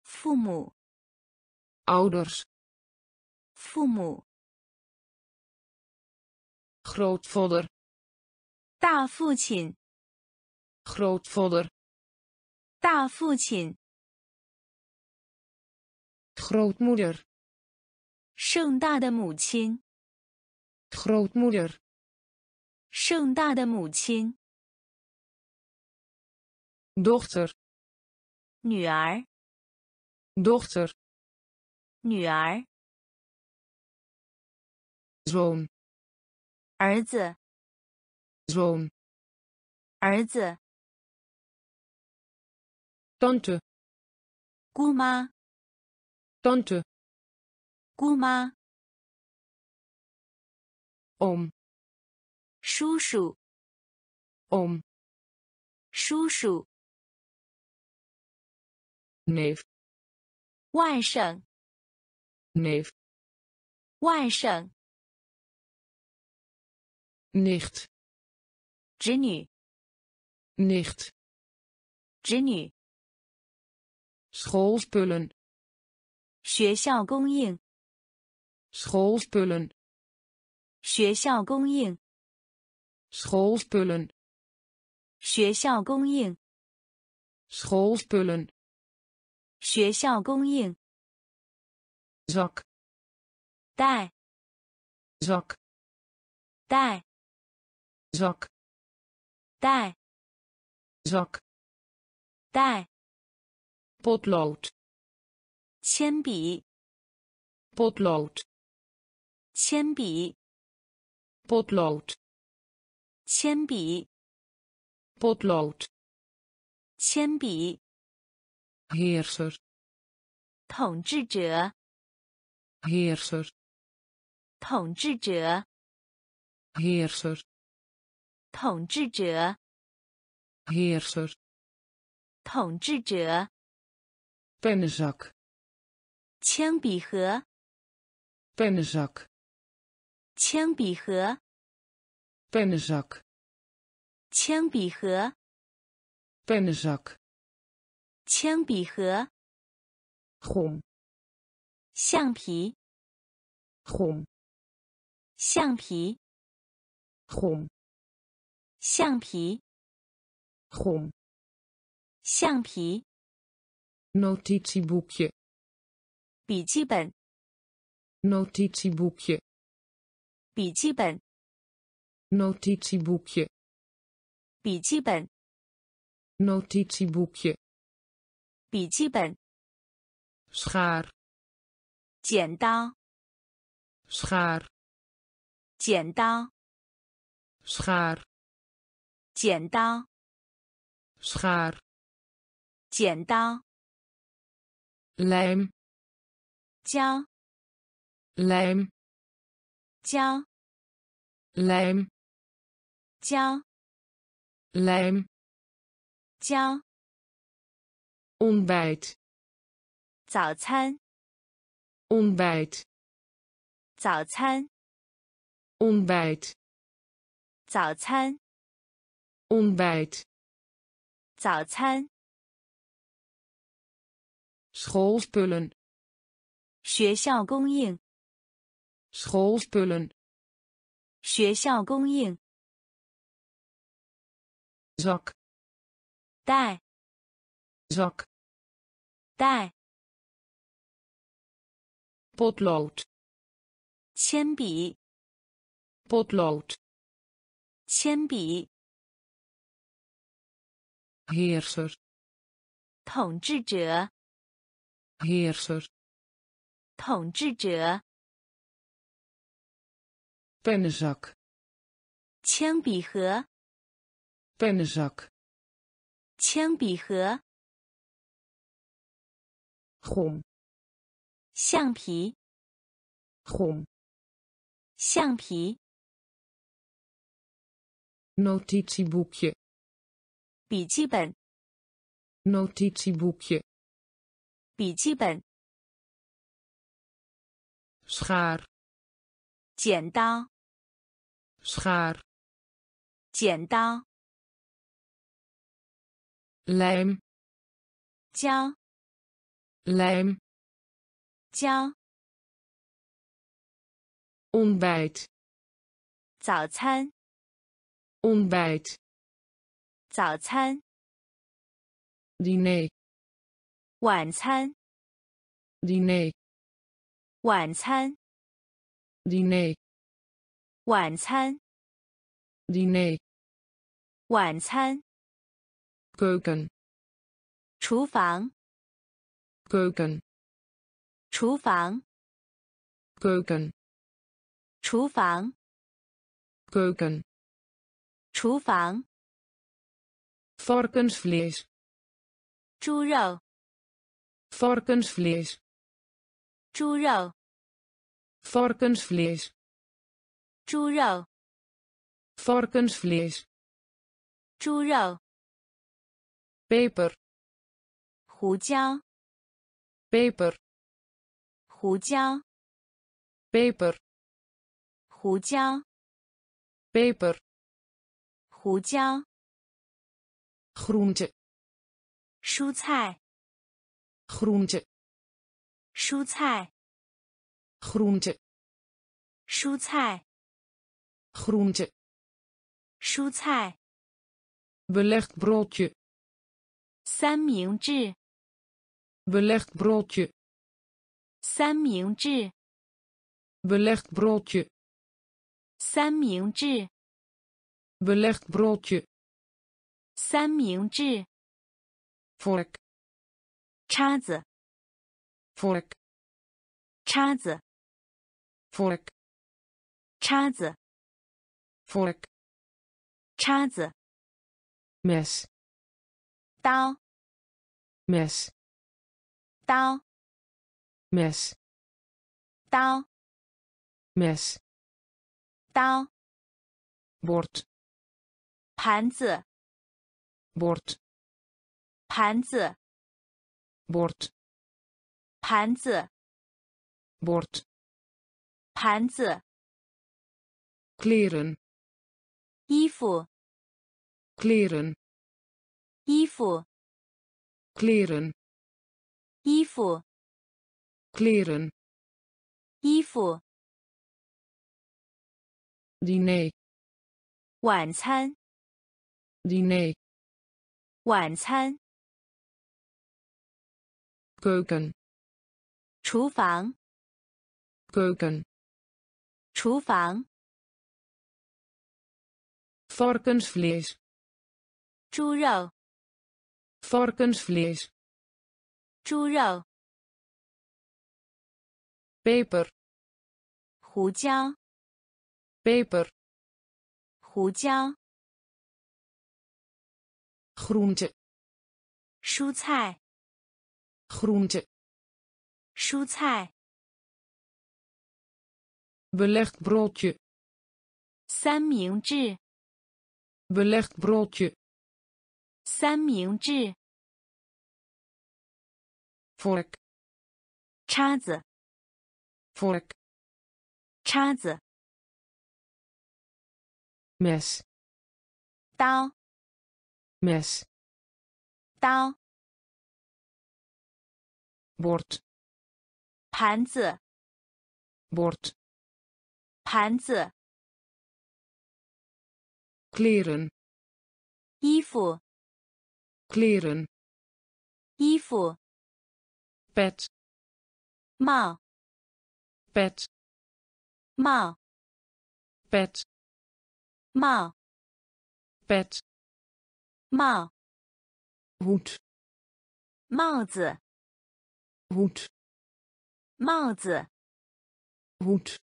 父母 ouders 父母 grootvader 大父亲 grootvader 大父亲 grootmoeder 盛大的母亲 grootmoeder 盛大的母亲 dochter 女儿 dochter 女儿 zoon 儿子 zoon 儿子 tante 姑妈 tante 姑妈 oom 叔叔 oom 叔叔 neef 外甥 neef 外甥 nicht 侄女 nicht 侄女 schoolspullen 学校供应 schoolspullen 学校供应 schoolspullen 学校供应 schoolspullen 学校供应 zak 袋 zak 袋 zak 袋 zak 袋 potlood 铅笔 potlood 铅笔 potlood 铅笔 potlood 铅笔 heerser 统治者 heerser 统治者 heerser 统治者 heerser 统治者 pennenzak 铅笔盒 pennenzak 铅笔盒 pennenzak 铅笔盒 pennenzak 铅笔盒 gom 橡皮 gom 橡皮 gom 橡皮 gom 橡皮 notitieboekje 笔记本 notitieboekje 笔记本 notitieboekje 笔记本 notitieboekje 笔记本 schaar 剪刀 schaar 剪刀 schaar 剪刀 schaar 剪刀 lijm 胶 lijm 胶 lijm 胶 lijm 胶 ontbijt 早餐 ontbijt 早餐 ontbijt 早餐 ontbijt 早餐 schoolspullen 学校供应 schoolspullen 学校供应 zak 袋 zak 袋 potlood 铅笔 potlood 铅笔 heerser 统治者 heerser 统治者 pennenzak 铅笔盒 pennenzak 铅笔盒 gom 橡皮 gom 橡皮 notitieboekje 笔记本 notitieboekje 笔记本 schaar 剪刀 schaar 剪刀 lijm 胶 lijm 胶 ontbijt 早餐 ontbijt 早餐 diner 晚餐 diner 晚餐 diner 晚餐 diner 晚餐 keuken 厨房 keuken 厨房 keuken 厨房 keuken 厨房 varkensvlees 猪肉 varkensvlees 猪肉 varkensvlees 猪肉 varkensvlees 猪肉 peper 胡椒 peper 胡椒 peper 胡椒 peper 胡椒 groente 蔬菜 groente 蔬菜 groente 蔬菜 groente 蔬菜 belegd broodje 三明治 belegd broodje 三明治 belegd broodje 三明治 belegd broodje 三明治 vork 叉子 vork 叉子 vork 叉子 vork 叉子 mes 刀 mes 刀 mes 刀 mes 刀 bord 盘子 bord 盘子 bord 盘子 bord 盘子 kleren 衣服 kleren 衣服 kleren 衣服 kleren 衣服 diner 晚餐 diner 晚餐 keuken 厨房 keuken 厨房 varkensvlees 猪肉 varkensvlees 猪肉 peper 胡椒 peper 胡椒 groente 蔬菜 groente 蔬菜 belegd broodje 三明治 belegd broodje 三明治 vork 叉子 vork 叉子 mes 刀 mes 刀 bord 盘子 bord 盘子 kleren 衣服 kleren 衣服 pet 帽 pet 帽 pet 帽 pet 帽 hoed 帽子 hoed 帽子 hoed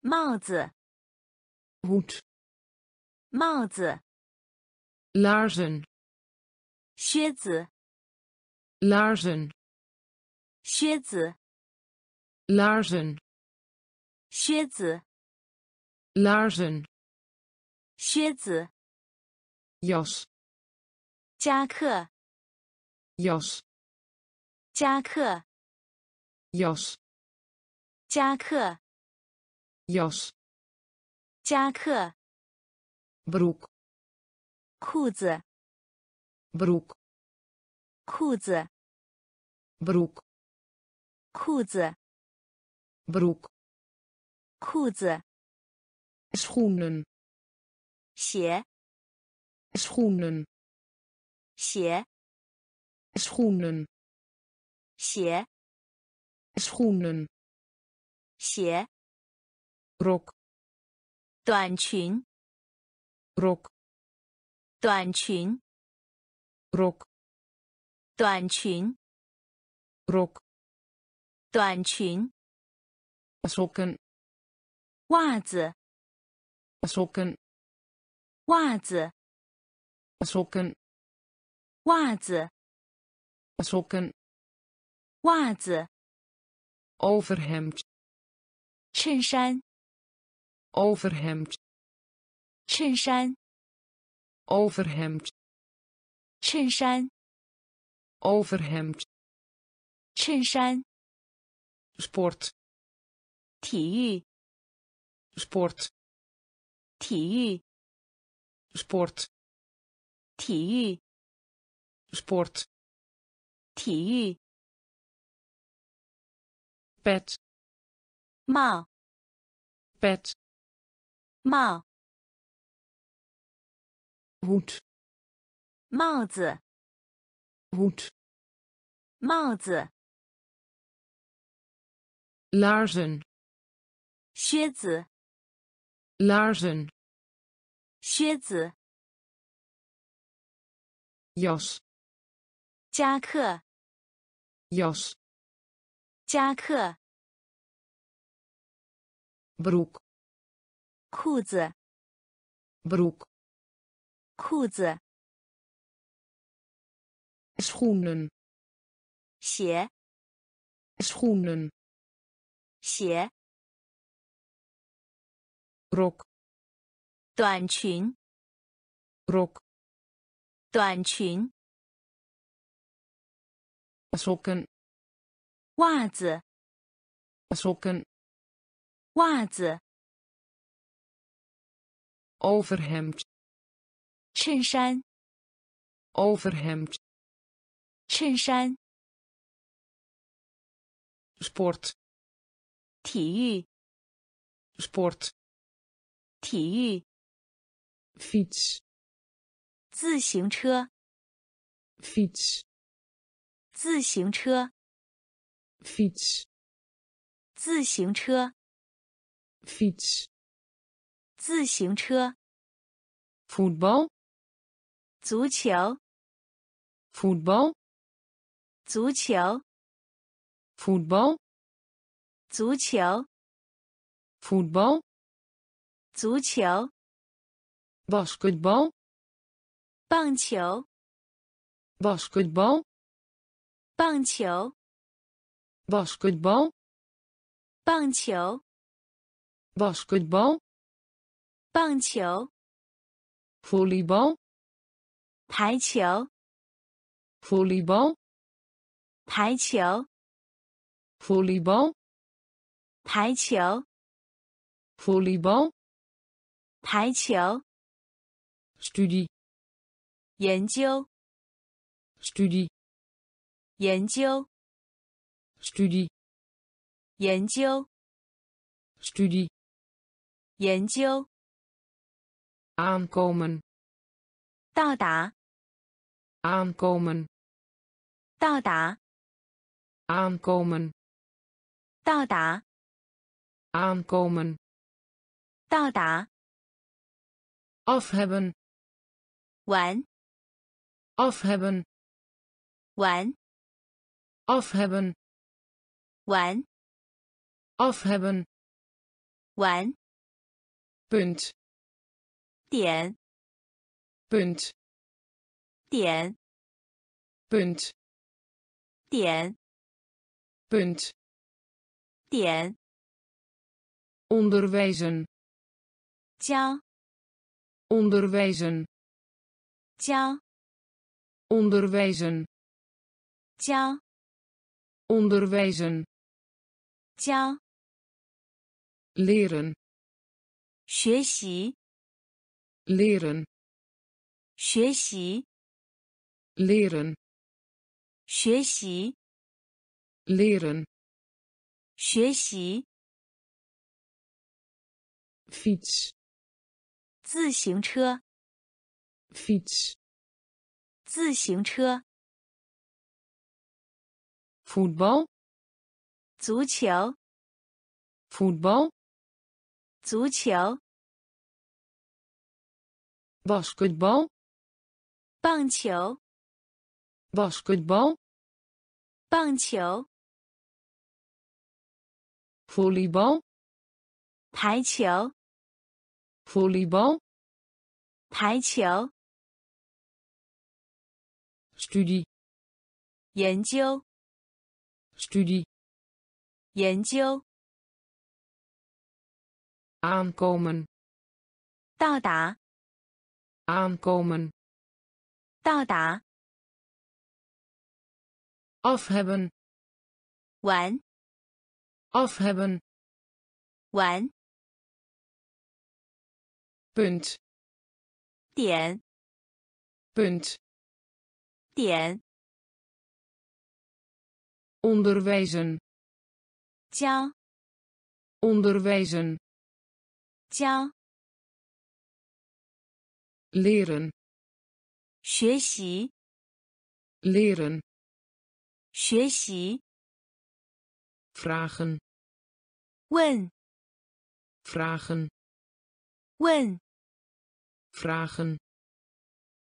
帽子 hoed 帽子 laarzen 靴子 laarzen 靴子 laarzen 靴子 laarzen 靴子 jas 夹克 jas 夹克 jas 夹克 jas 夹克 broek 裤子 broek 裤子 broek 裤子 broek 裤子 schoenen 鞋 schoenen 鞋 schoenen 鞋 schoenen 鞋 rok 短裙 rok 短裙 rok 短裙 rok 短裙 sokken 袜子 sokken 袜子 sokken 袜子 sokken 袜子 overhemd 衬衫 overhemd 衬衫 overhemd 衬衫 overhemd 衬衫 sport 体育 sport 体育 sport 体育 sport 体育 pet 帽 pet 帽 hoed 帽子 hoed 帽子 laarzen 靴子 laarzen 靴子 jas 夹克 jas 夹克 broek 裤子 broek 裤子 schoenen 鞋 schoenen 鞋 rok 短裙 rok 短裙 sokken 袜子 sokken 袜子 overhemd 衬衫 overhemd 衬衫 sport 体育 sport 体育 fiets 自行车 fiets 自行车 fiets 自行车 fiets 自行车 voetbal 足球 voetbal 足球 voetbal 足球 voetbal 足球 basketbal 棒球 basketbal 棒球 basketbal 棒球 basketbal 棒球 volleybal 排球 volleybal 排球 volleybal 排球 volleybal 排球 studie 研究 studie 研究 studie 研究 studie 研究 aankomen 到达 aankomen 到达 aankomen 到达 aankomen 到达 afhebben 玩 afhebben 玩 afhebben, 玩 afhebben, 玩 punt, 点 punt, 点 punt, 点 punt, 点 onderwijzen, 教 onderwijzen, 教 onderwijzen, 教 onderwijzen, 教 leren, 学习 leren, 学习 leren, 学习 leren, 学习 fiets, 自行车 fiets, 自行车 voetbal, 足球 voetbal, 足球 basketbal, 棒球 basketbal, 棒球 volleybal, 排球 volleybal, 排球 studie, 研究 studie, 研究 aankomen, 到达 aankomen, 到达 afhebben, 玩 afhebben, 玩 punt, 点 punt, 点 onderwijzen, 教 onderwijzen, 教 leren, 学习 leren, 学习 vragen, 问 vragen, 问 vragen,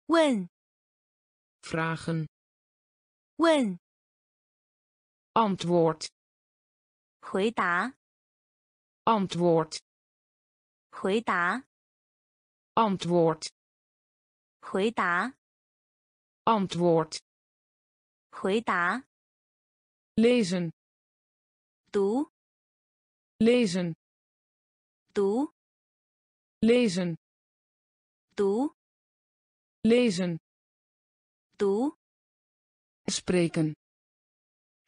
问 vragen, 问 antwoord, 回答 antwoord, 回答 antwoord, 回答 antwoord, 回答 lezen, 读 lezen, 读 lezen, 读 lezen, 读 spreken,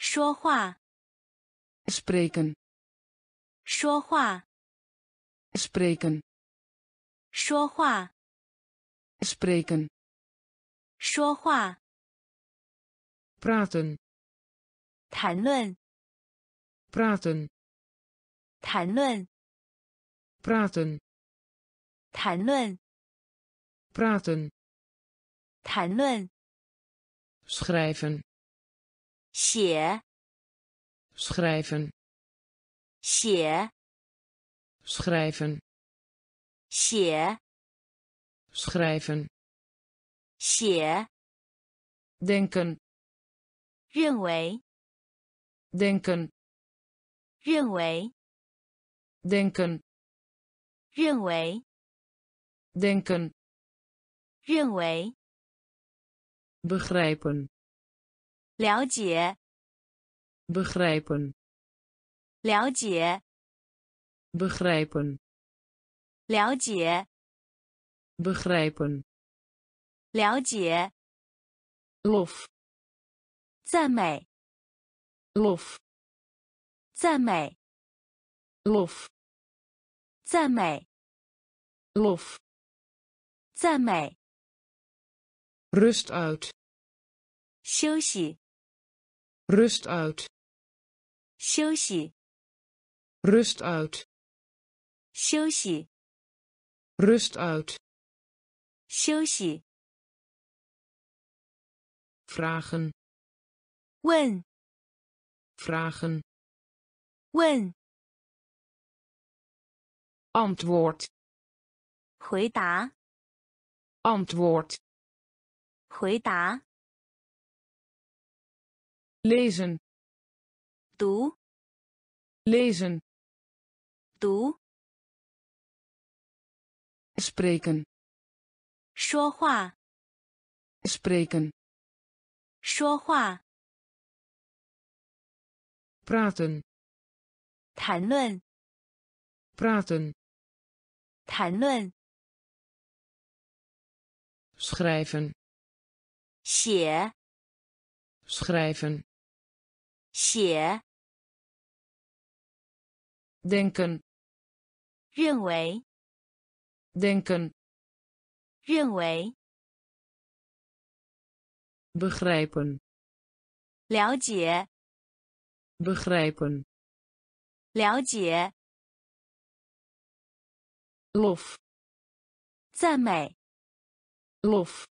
说话 spreken, 说话 spreken, 说话 spreken, 说话 praten, 谈论 praten, 谈论 praten, 谈论 praten, 谈论 schrijven, 写 schrijven, 写 schrijven, 写 schrijven, 写 denken, 认为 denken, 认为 denken, 认为 denken, 认为 begrijpen, 了解 begrijpen, 了解 begrijpen, 了解 begrijpen, 了解 lof, 赞美 lof, 赞美 lof, 赞美 lof, 赞美 rust uit, 休息 rust uit, 休息 rust uit, 休息 rust uit, 休息 vragen, 问 vragen, 问 antwoord, 回答 antwoord, 回答 lezen, tú, lezen, tú, spreken, 说话, spreken, 说话, praten, 谈论, praten, 谈论, schrijven, 写, schrijven, 写, denken, 认为, denken, 认为, begrijpen, 了解, begrijpen, 了解, lof, 赞美, lof,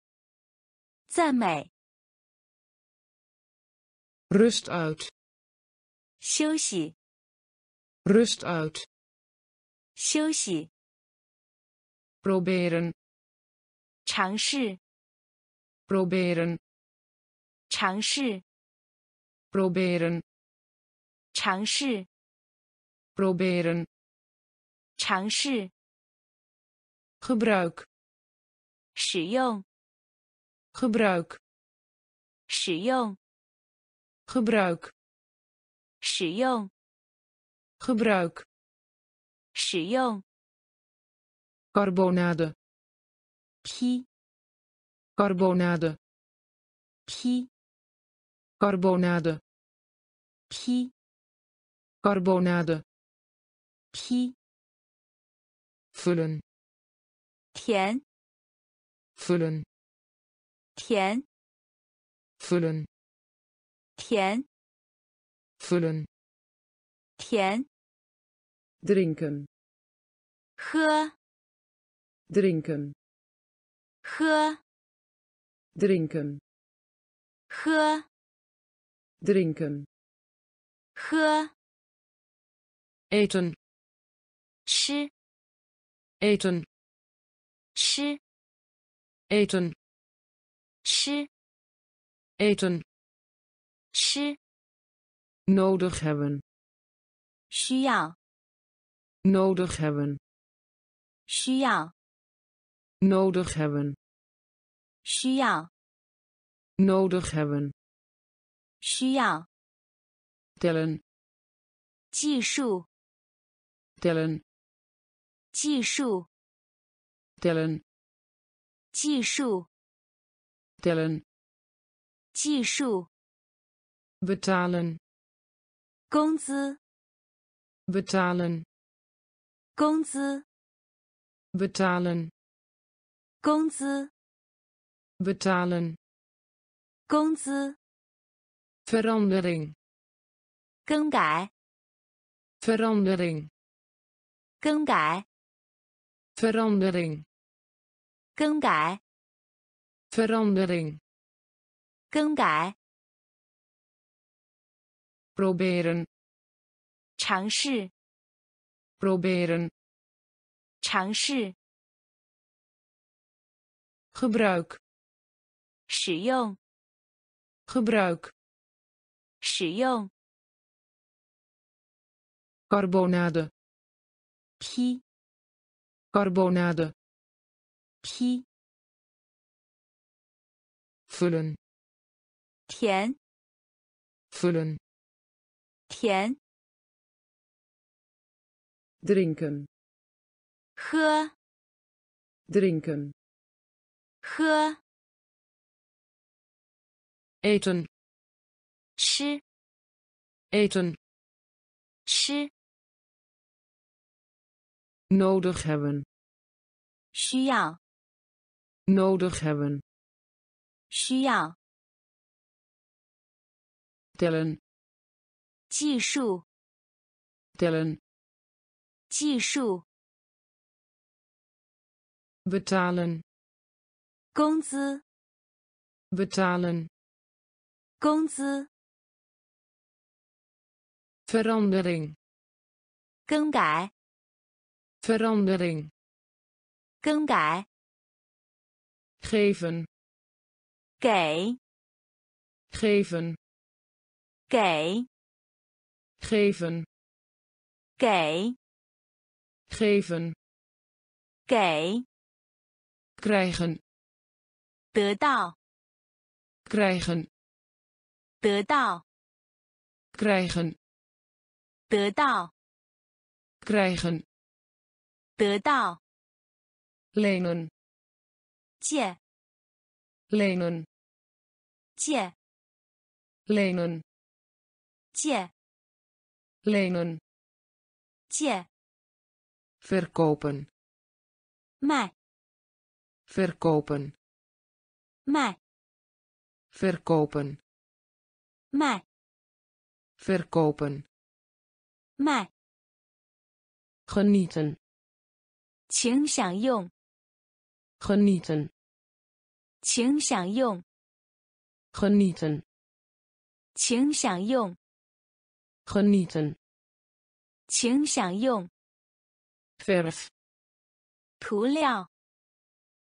赞美, rust uit, 休息, rust uit, 休息, proberen, 尝试, proberen, 尝试, proberen, 尝试, proberen, 尝试, gebruik, 使用, gebruik, 使用, gebruik, 使用, gebruik, 使用, carbonade, pi, carbonade, pi, carbonade, pi, carbonade, pi, vullen, 填, vullen, 填, vullen, 填, vullen, 填, drinken, 喝, drinken, 喝, drinken, 喝, drinken, 喝, eten, 吃, eten, 吃, eten, 吃, eten, 吃, nodig hebben, 需要, nodig hebben, 需要, nodig hebben, 需要, nodig hebben, 需要, tellen, 技术, tellen, 技术, tellen, 技术, tellen, 技术, betalen, 工资, betalen, 工资, betalen, 工资, betalen, 工资, verandering, 更改, verandering, 更改, verandering, 更改, verandering, 更改, proberen, 尝试, proberen, 尝试, gebruik, 使用, gebruik, 使用, carbonade, pi, carbonade, pi, vullen, 填, vullen, 填, drinken, 喝, drinken, 喝, eten, 吃, eten, 吃, nodig hebben, 需要, nodig hebben, 需要, tellen, 技术, tellen, 技术, betalen, 工资, betalen, 工资, verandering, 更改, verandering, 更改, geven, 给, geven, Geven. Geven. Krijgen. 得到. Krijgen. 得到. Krijgen. 得到. Krijgen. 得到. Lenen. 借. Lenen. 借. Lenen. 借. Lenen. 借. Verkopen. Mij. Verkopen. Mij. Verkopen. Mij. Verkopen. Mij. Genieten. 请享用. Genieten. 请享用. Genieten. 请享用. Genieten. 请享用. Verf. 涂料.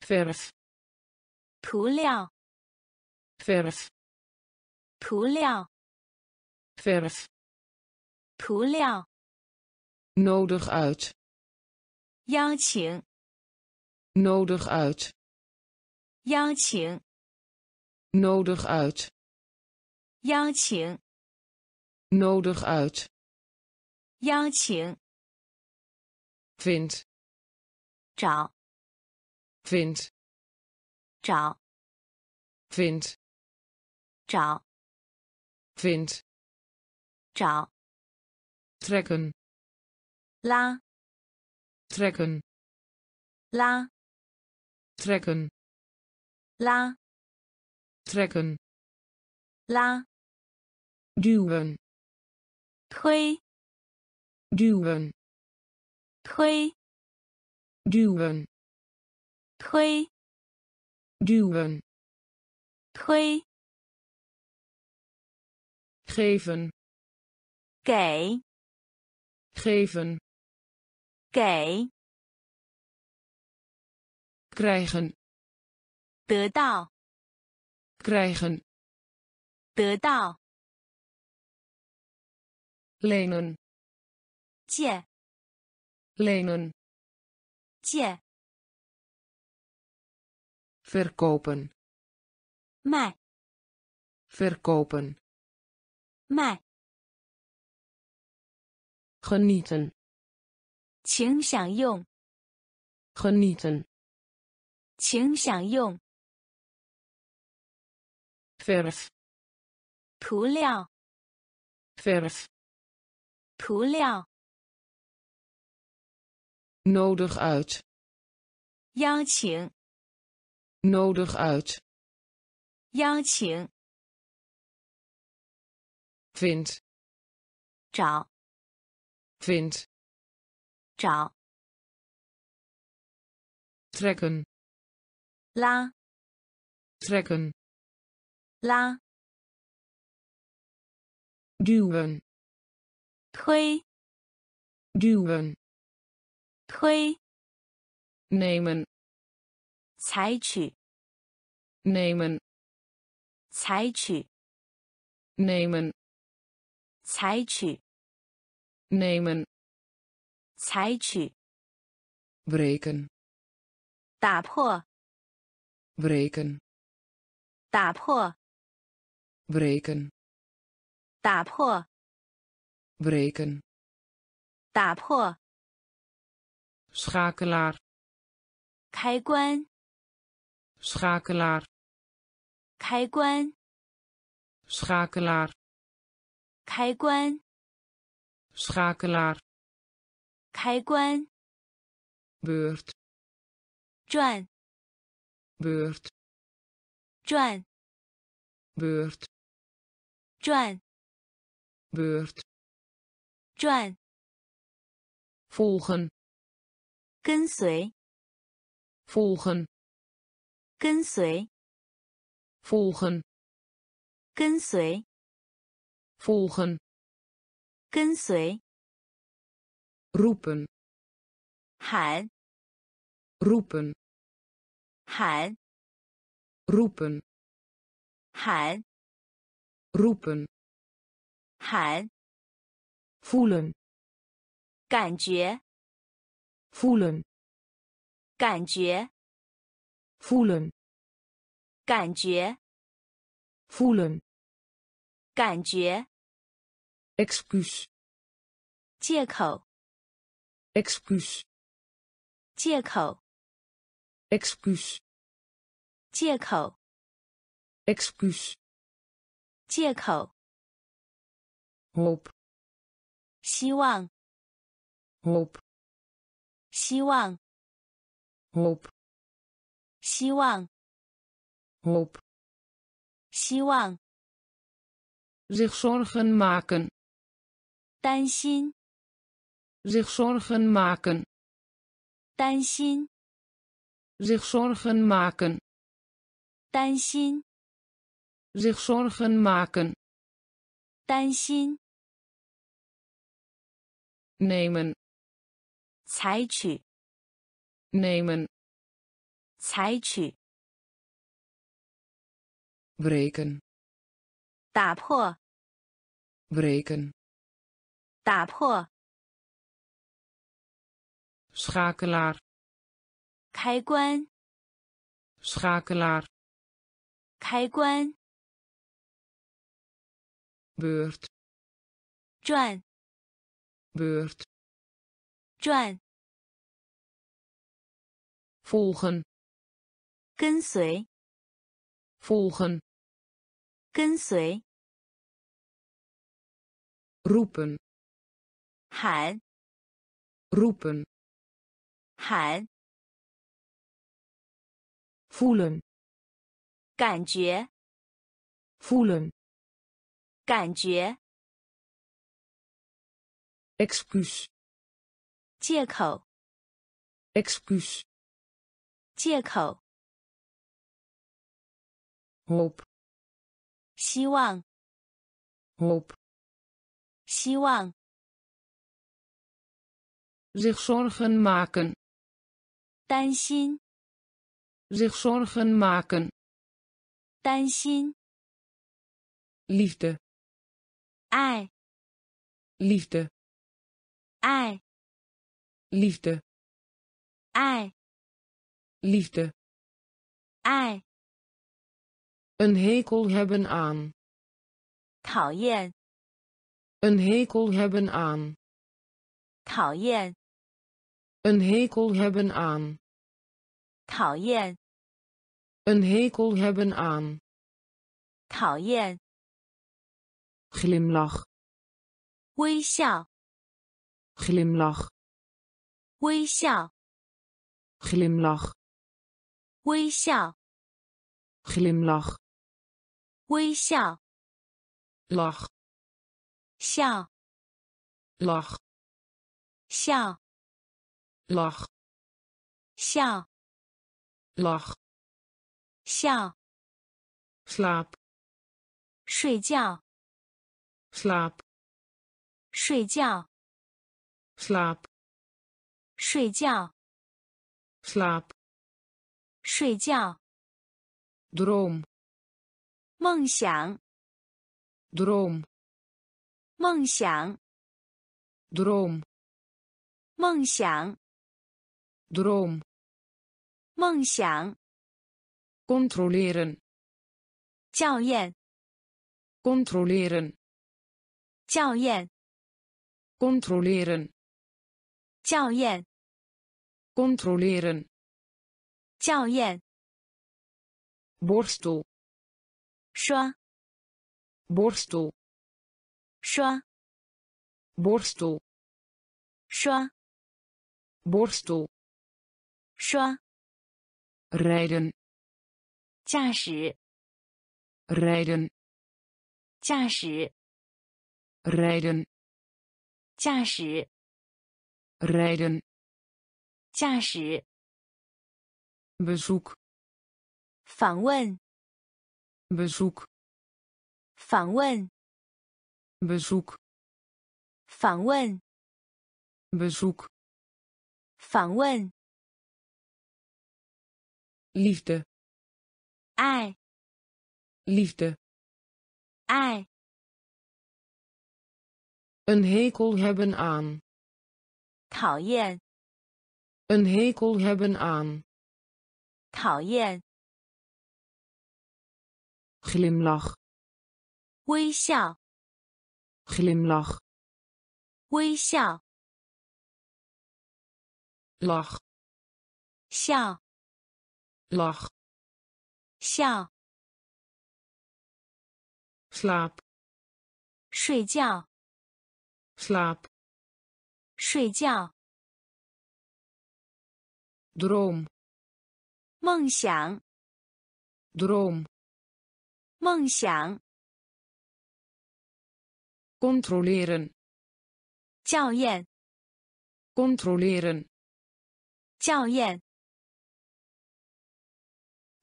Verf. 涂料. Verf. 涂料. Verf. 涂料. Nodig uit. 邀请. Nodig uit. 邀请. Nodig uit. 邀请. Nodig uit. 邀请. Vind. 找. Vind. 找. Vind. 找. Vind. 找. Trekken. La. Trekken. La. Trekken. La. Trekken. La. Duwen. Twee. Duwen. Twee. Duwen. Twee. Duwen. Twee. Geven. Kei. Geven. Kei. Krijgen. 得到. Krijgen. 得到. Lenen. 借. Lenen. 借. Verkopen. Mij. Verkopen. Mij. Genieten. 请享用. Genieten. 请享用. Verf. 涂料. Verf. 涂料. Nodig uit. 邀请. Nodig uit. 邀请. Vind. 找. Vind. 找. Trekken. La. Trekken. La. Duwen. Twee. Duwen. Twee. Nemen. 采取. Nemen. 采取. Nemen. 采取. Nemen. 采取. Breken. 打破. Breken. 打破. Breken. 打破. Breken. 打破. Schakelaar. 开关. Schakelaar. 开关. Schakelaar. 开关. Schakelaar. 开关. Beurt. 转. Beurt. 转. Beurt. 转. Beurt. 转. Volgen. 跟随. Volgen. 跟随. Volgen. 跟随. Volgen. 跟随. Roepen. 喊. Roepen. 喊. Roepen. 喊. Roepen. 喊 voelen 感觉 voelen 感觉 voelen 感觉 voelen 感觉 excuus 借口 excuus 借口 excuus 借口 excuus 借口 hoop 希望 hoop 希望 hoop 希望 hoop 希望 zich zorgen maken 担心 zich zorgen maken 担心 zich zorgen maken 担心 zich zorgen maken 担心 nemen 采取 nemen 采取 breken 打破 breken 打破 schakelaar 开关 schakelaar 开关 beurt 转 beurt 转 volgen 跟随 volgen 跟随 roepen 喊 roepen 喊 voelen 感觉 voelen 感觉 excuus 借口 excuus 借口 hoop 希望 hoop 希望 zich zorgen maken 担心 zich zorgen maken 担心 liefde 爱 liefde 爱 liefde 爱 liefde 爱 een hekel hebben aan 讨厌 een hekel hebben aan 讨厌 een hekel hebben aan 讨厌 een hekel hebben aan 讨厌 glimlach 微笑 glimlach 微笑 glimlach 微笑 glimlach 微笑 lach 笑 lach 笑 lach 笑 lach 笑 slaap 睡觉 slaap 睡觉 slaap 睡觉 slaap 睡觉 droom 梦想 droom 梦想 droom 梦想 droom 梦想 controleren 校验 controleren 校验 controleren 校验 controleren 校验 borstel 刷 borstel 刷 borstel 刷 borstel 刷 rijden 驾驶 rijden 驾驶 rijden 驾驶 rijden 驾驶 bezoek 访问 bezoek 访问 bezoek 访问 bezoek 访问 liefde 爱 liefde 爱 Een hekel hebben aan. 讨厌. Een hekel hebben aan. 讨厌. Glimlach. 微笑. Glimlach. 微笑. Lach. 笑. Lach. 笑. Slaap. 睡觉. Slaap. 睡觉. Droom. 梦想. Droom. 梦想. Controleren. 校验. Controleren. 校验.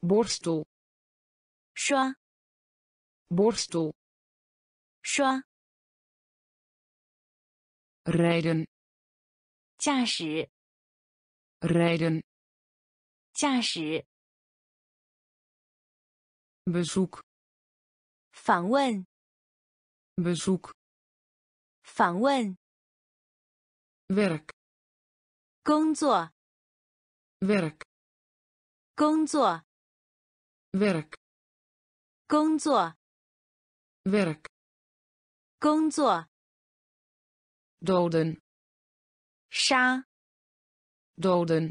Borstel. 刷. Borstel. 刷. Rijden. 驾驶. Rijden. 驾驶. Bezoek. 访问. Bezoek. 访问. Werk. 工作. Werk. 工作. Werk. 工作. Werk. 工作. Doden. 杀. Doden.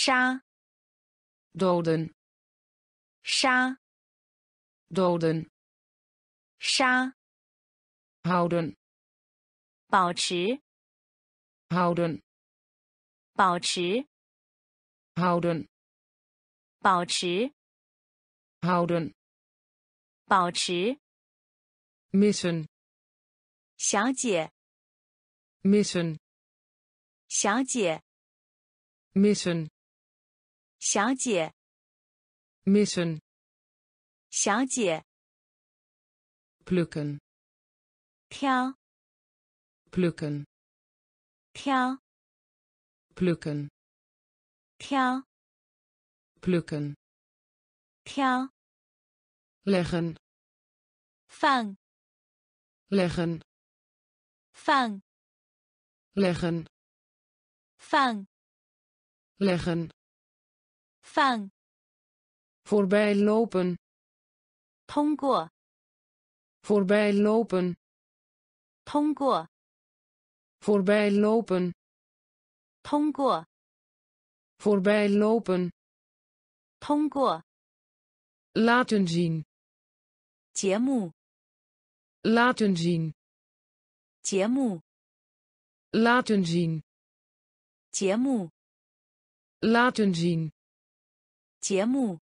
杀. Doden. 杀. Doden. 杀. Houden. 保持. Houden. 保持. Houden. 保持. Houden. 保持. Missen. 小姐. Missen. 小姐. Missen. 小姐. Missen. 小姐. Plukken. 挑. Plukken. 挑. Plukken. 挑. Plukken. 挑. Leggen. 放. Leggen. 放. Leggen. 放. Leggen. 放. Voorbij lopen. 通过. Voorbij lopen. 通过. Voorbij lopen. 通过. Voorbij lopen. 通过. Laten zien. 节目. Laten zien. 节目. Laten zien. 节目. Laten zien. 节目.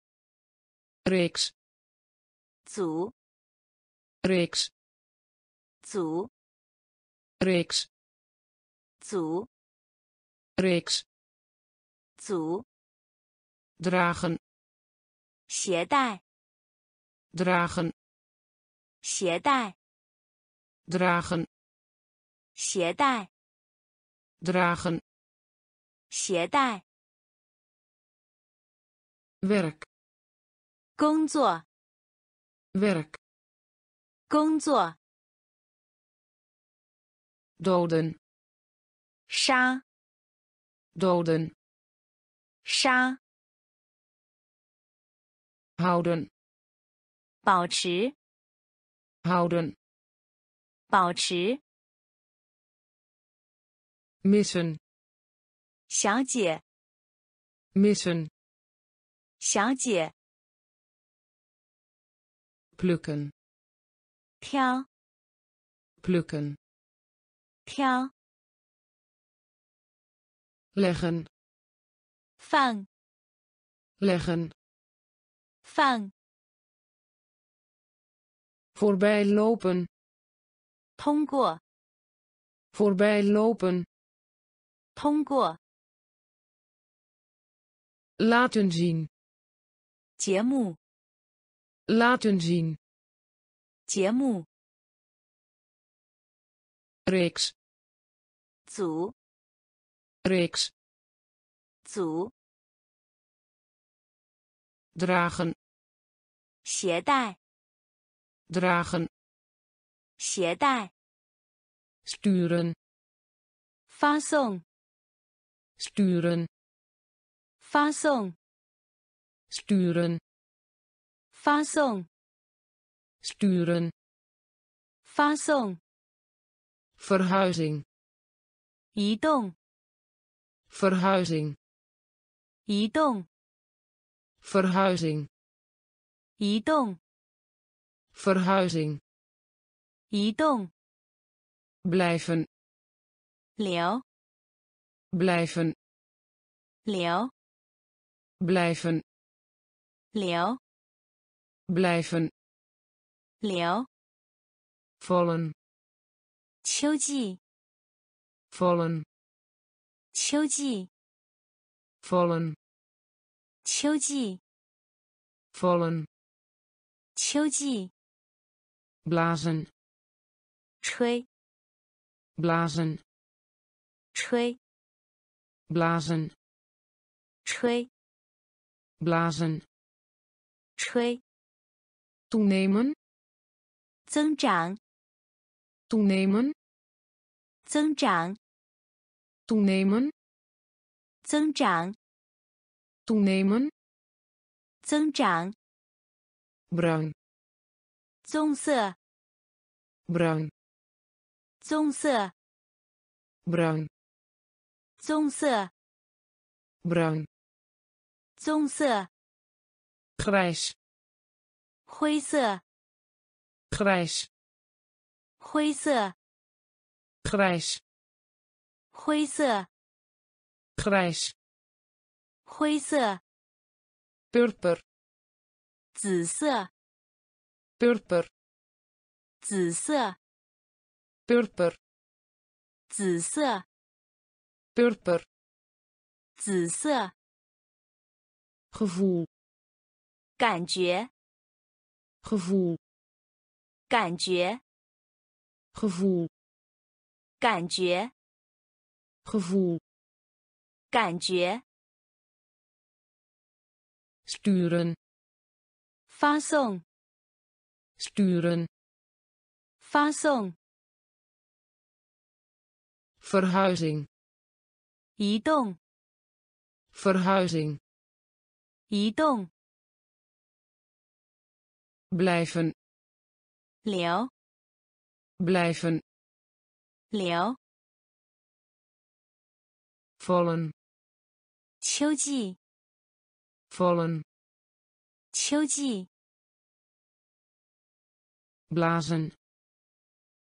Reeks. 组. Reeks. 组. Reeks. 组. Reeks. 组. Dragen. 携带. Dragen. 携带. Dragen. 携带. Dragen. 携带. Werk. 工作. Werk. 工作. Doden. 杀. Doden. 杀. Houden. 保持. Houden. 保持. Missen. 小姐. Missen. 小姐. Plukken. 挑. Plukken. 挑. Leggen. 放. Leggen. 放. Voorbij lopen. 通过. Voorbij lopen. 通过. Laten zien. 节目. Laten zien. 节目. Reeks. 组. Reeks. 组. Dragen. 携带. Dragen. 携带. sturen, 发送 sturen, 发送 sturen, 发送 sturen, 发送 verhuizing, 移动 verhuizing, 移动 verhuizing, 移动 verhuizing, 移动 blijven, 留 blijven, 留 blijven, 留 blijven, 留 vallen, 秋季 vallen, 秋季 vallen, 秋季 vallen, 秋季 blazen, 吹 blazen, 吹 blazen, 吹 blazen, 吹 toenemen, 增长 toenemen, 增长 toenemen, 增长 toenemen, 增长 bruin, 棕色 bruin, 棕色 bruin, 棕色 bruin, 棕色 grijs, 灰色 grijs, 灰色 grijs, 灰色 grijs, 灰色 purper, 紫色 purper, 紫色 purper, 紫色 purper, 紫色 gevoel, 感觉 gevoel, 感觉 gevoel, 感觉 gevoel, 感觉 sturen, 发送 sturen, 发送 verhuizing, 移动 verhuizing, 移动 blijven, 留 blijven, 留 vallen, 秋季 vallen, 秋季 blazen,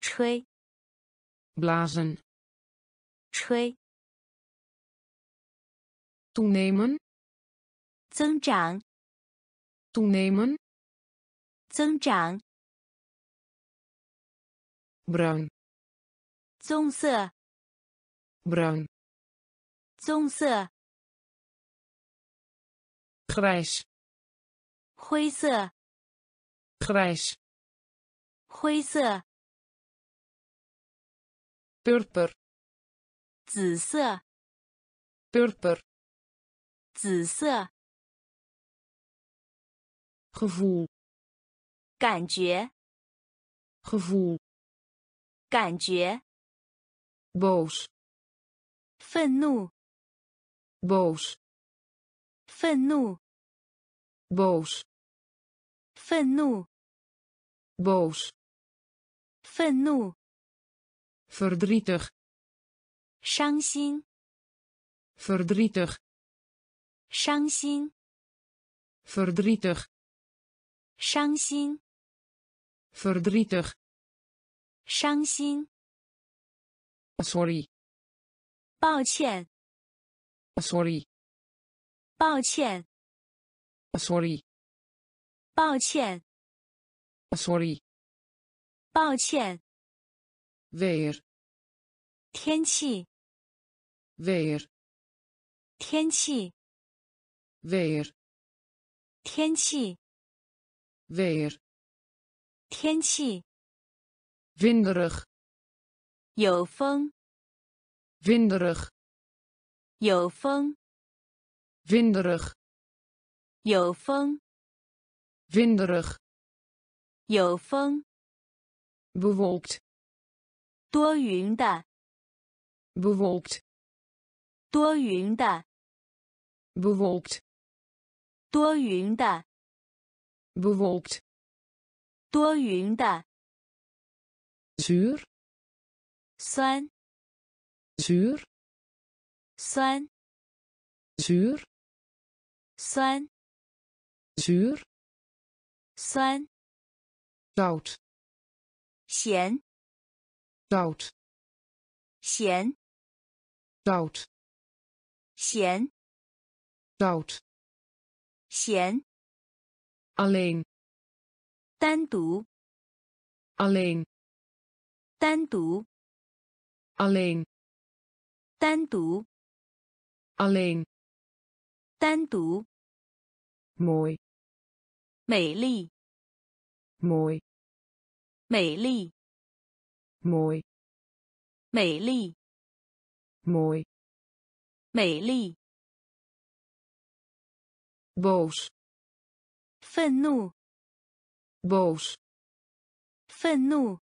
吹 blazen, 吹 toenemen, 增长 toenemen, 增长 bruin, 棕色 bruin, 棕色 grijs, 灰色 grijs, 灰色 purper, 紫色 purper, 紫色 gevoel, 感觉 gevoel, 感觉 boos, 愤怒 boos, 愤怒 boos, 愤怒 boos, 愤怒 verdrietig, 伤心 verdrietig, 伤心 verdrietig, 伤心 verdrietig, 伤心 sorry, 抱歉 sorry, 抱歉 sorry, 抱歉 sorry, 抱歉 weer, 天气 weer, 天气 weer, 天气 weer, 天气 winderig, 有风 winderig, 有风 winderig, 有风 winderig, 有风 bewolkt, 多云的 bewolkt 多云的 bewolkt 多云的 bewolkt 多云的 zuur 酸 zuur 酸 zuur 酸 zuur 酸 zout 咸 zout 咸 zout 咸 zout 咸 alleen 单独 alleen 单独 alleen 单独 alleen 单独 mooi 美丽 mooi 美丽 mooi 美丽 mooi 美丽 boos 愤怒 boos 愤怒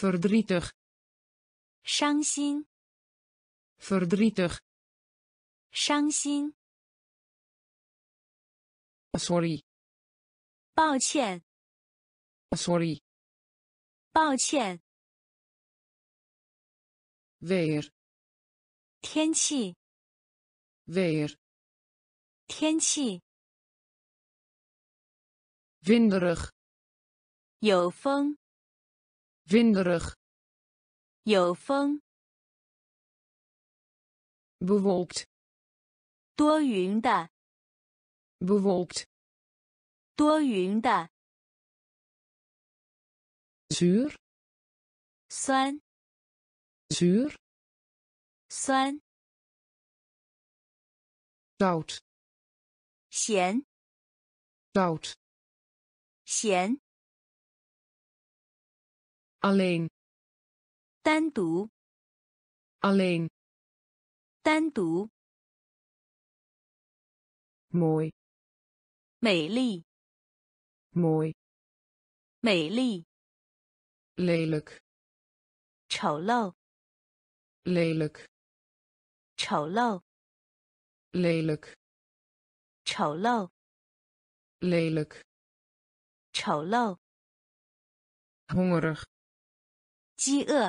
verdrietig 伤心 verdrietig 伤心 sorry 抱歉 sorry 抱歉 weer 天气 weer 天气 winderig 有风 winderig 有风 bewolkt 多云的 bewolkt 多云的 zuur 酸 zuur 酸 zout 咸 zout 咸 alleen 单独 alleen 单独 mooi 美丽 mooi 美丽 lelijk 丑陋 lelijk 丑陋 lelijk 丑陋 lelijk 丑陋 hongerig 饥饿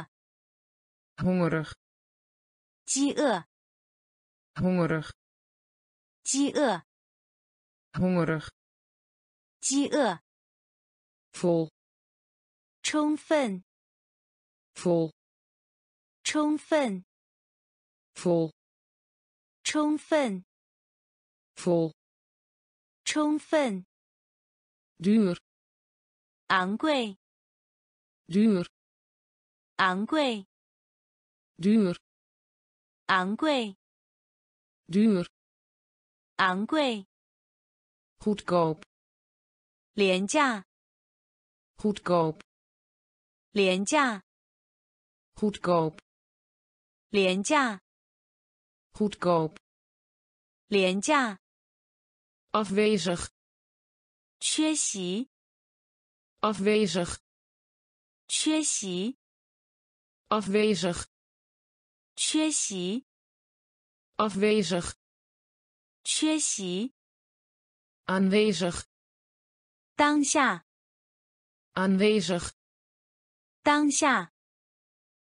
hongerig 饥饿 hongerig 饥饿 hongerig 饥饿 vol 充分 vol 充分 vol 充分 vol 充分 duur 昂贵 duur 昂贵 duur 昂贵 duur 昂贵 goedkoop 廉价 goedkoop 廉价 goedkoop 廉价 goedkoop 廉价 afwezig 缺席 afwezig 缺席 afwezig 缺席 afwezig 缺席 aanwezig 当下 aanwezig 当下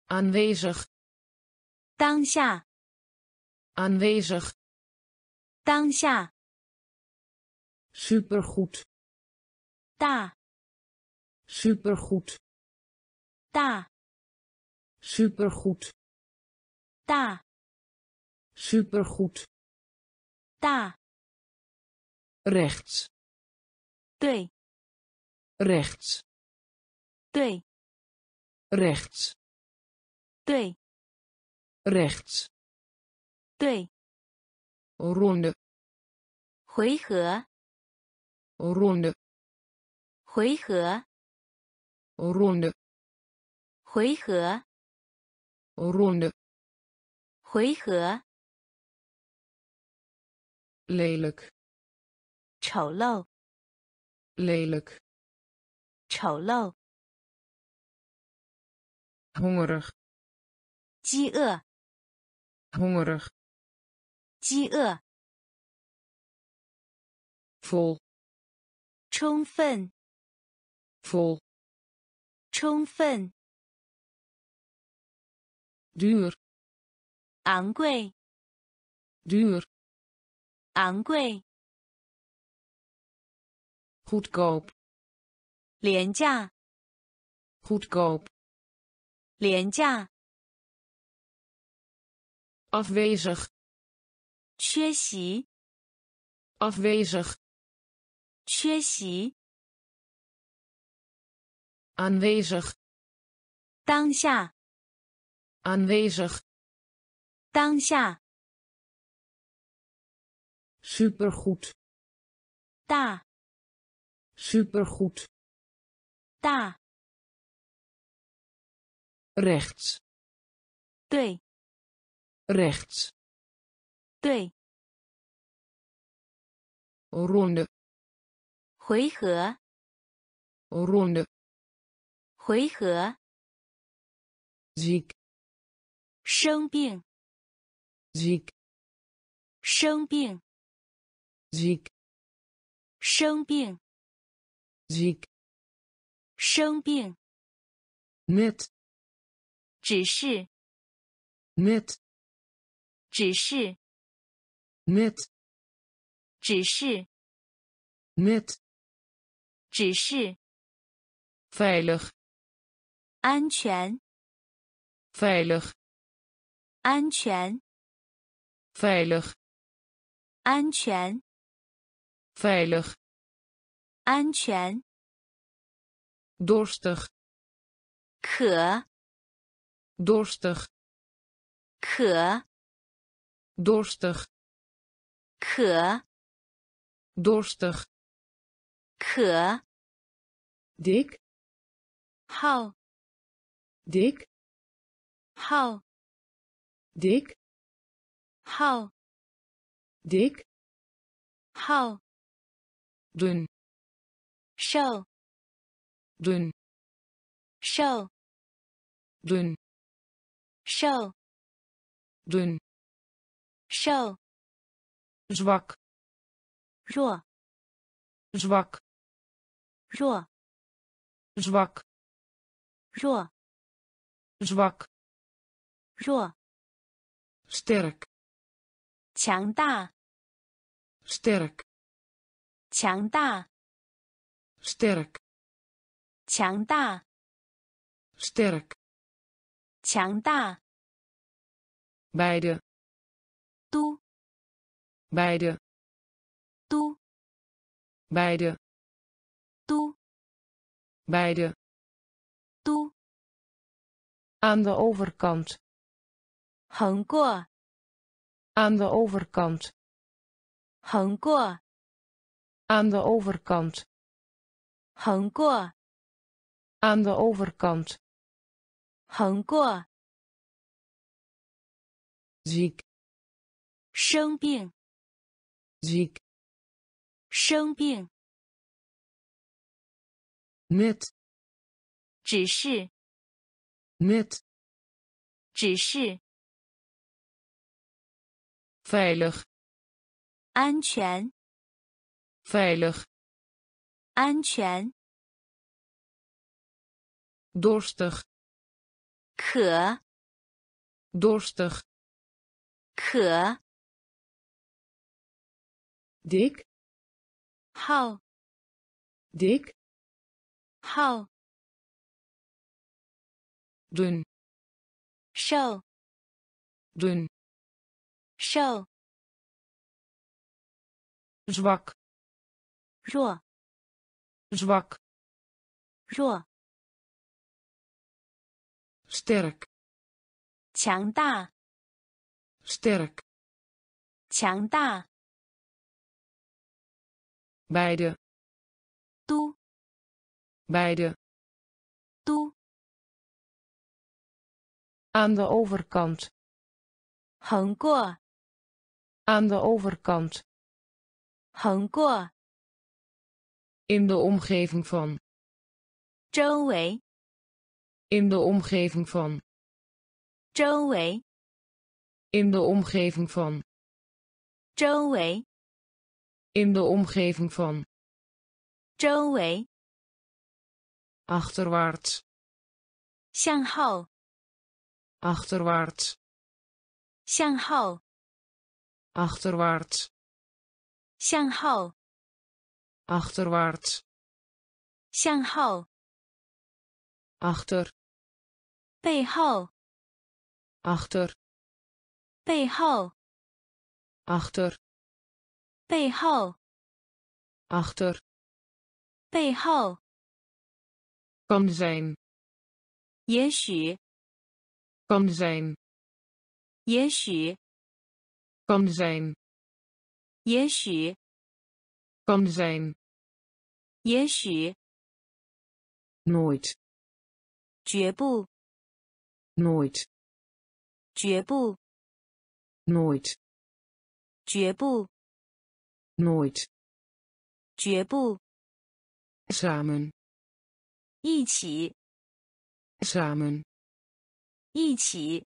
aanwezig 当下 aanwezig 当下 supergoed 大 supergoed 大 supergoed 大 supergoed 大 rechts 对 rechts 对 rechts 对 rechts 对 ronde 回合 ronde 回合 ronde 回合 ronde 回合 lelijk 丑陋 lelijk 丑陋 hongerig, 饥饿 hongerig, 饥饿 vol, 充分 vol, 充分 duur, 昂贵 duur, 昂贵 goedkoop, 廉价 goedkoop, 廉价 afwezig, 缺席 afwezig, 缺席 aanwezig, 当下 aanwezig, 当下 supergoed, 大 supergoed, 大 rechts, 对 rechts, 对 ronde, 回合 ronde, 回合 ziek, 生病 ziek, 生病 ziek, 生病 ziek, 生病 net, 只是 net, 只是 net, 只是 net, 只是 veilig, 安全 veilig, 安全 veilig, 安全 veilig, 安全 dorstig, 渴 dorstig, 渴 dorstig, 渴 dorstig, 渴 dik, 厚 dik, 厚 dik, 厚 dik, 厚 dun, 瘦 dun, 瘦 dun, 瘦 dun, 瘦 zwak, 弱 zwak, 弱 zwak, 弱 zwak, 弱 sterk, 强大 sterk, 强大 sterk, 强大 sterk, 强大 beide, 都 beide, 都 beide, 都 beide, 都 aan de overkant, 横过 aan de overkant, 横过 aan de overkant, 横过 aan de overkant, 横过 ziek, 生病 ziek, 生病 net, 只是 net, 只是 veilig, 安全 veilig, 安全 dorstig, 渴 dorstig, 渴 dik, 厚 dik, 厚 dun, 瘦 dun, 瘦 zwak, 弱 zwak, 弱 sterk, 强大 sterk, 强大 beide, 都 beide, 都 aan de overkant, 横过 aan de overkant, 横过 in de omgeving van, 周围 In de omgeving van. 周围. In de omgeving van. 周围. In de omgeving van. 周围. Achterwaarts. 向后. Achterwaarts. 向后. Achterwaarts. 向后. Achterwaarts. 向后. Achter. 背后. Achter. 背后. Achter. 背后. Achter. 背后. Kan zijn. 也许. Kan zijn. 也许. Kan zijn. 也许. Kan zijn. 也许. Nooit. 绝不. Nooit. 绝不. Nooit. 绝不. Nooit. 绝不. Samen. 一起. Samen. 一起.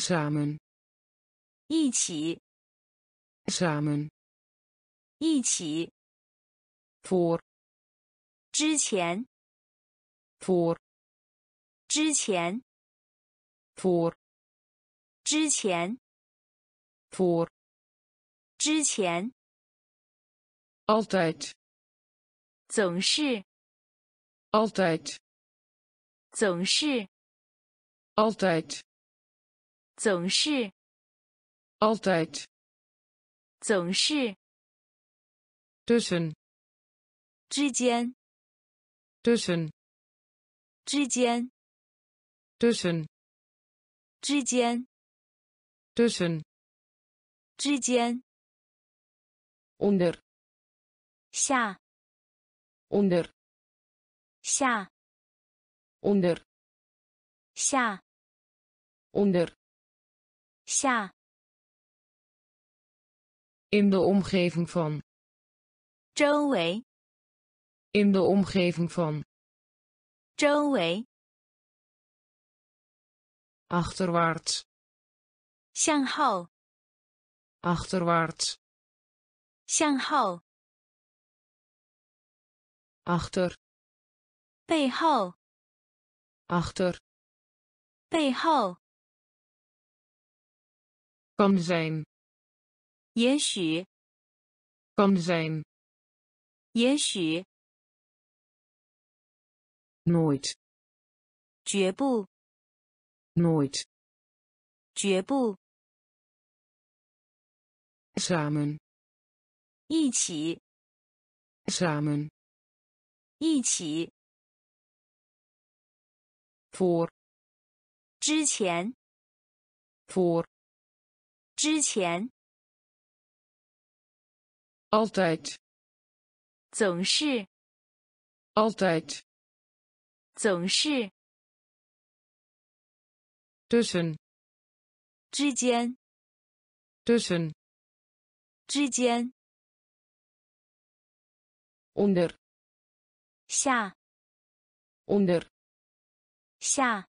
Samen. 一起. Samen. 一起. Voor. 之前. Voor. 之前. Voor. 之前. Voor. 之前. Altijd. 总是. Altijd. 总是. Altijd. 总是. Altijd. 总是. Tussen. 之间. Tussen. 之间. Tussen. 之间. Tussen. 之间. Onder. 下. Onder. 下. Onder. 下. Onder. 下. In de omgeving van. 周围. In de omgeving van. 周围. Achterwaarts. 向后. Achterwaarts. 向后. Achter. 背后. Achter. 背后. Kan zijn. 也许. Kan zijn. 也许. Nooit. 绝不. Nooit. 绝不. Samen. 一起. Samen. 一起. Voor. 之前. Voor. 之前. Altijd. 总是. Altijd. 总是. Tussen. 之间. Tussen. 之间. Onder. 下. Onder. 下.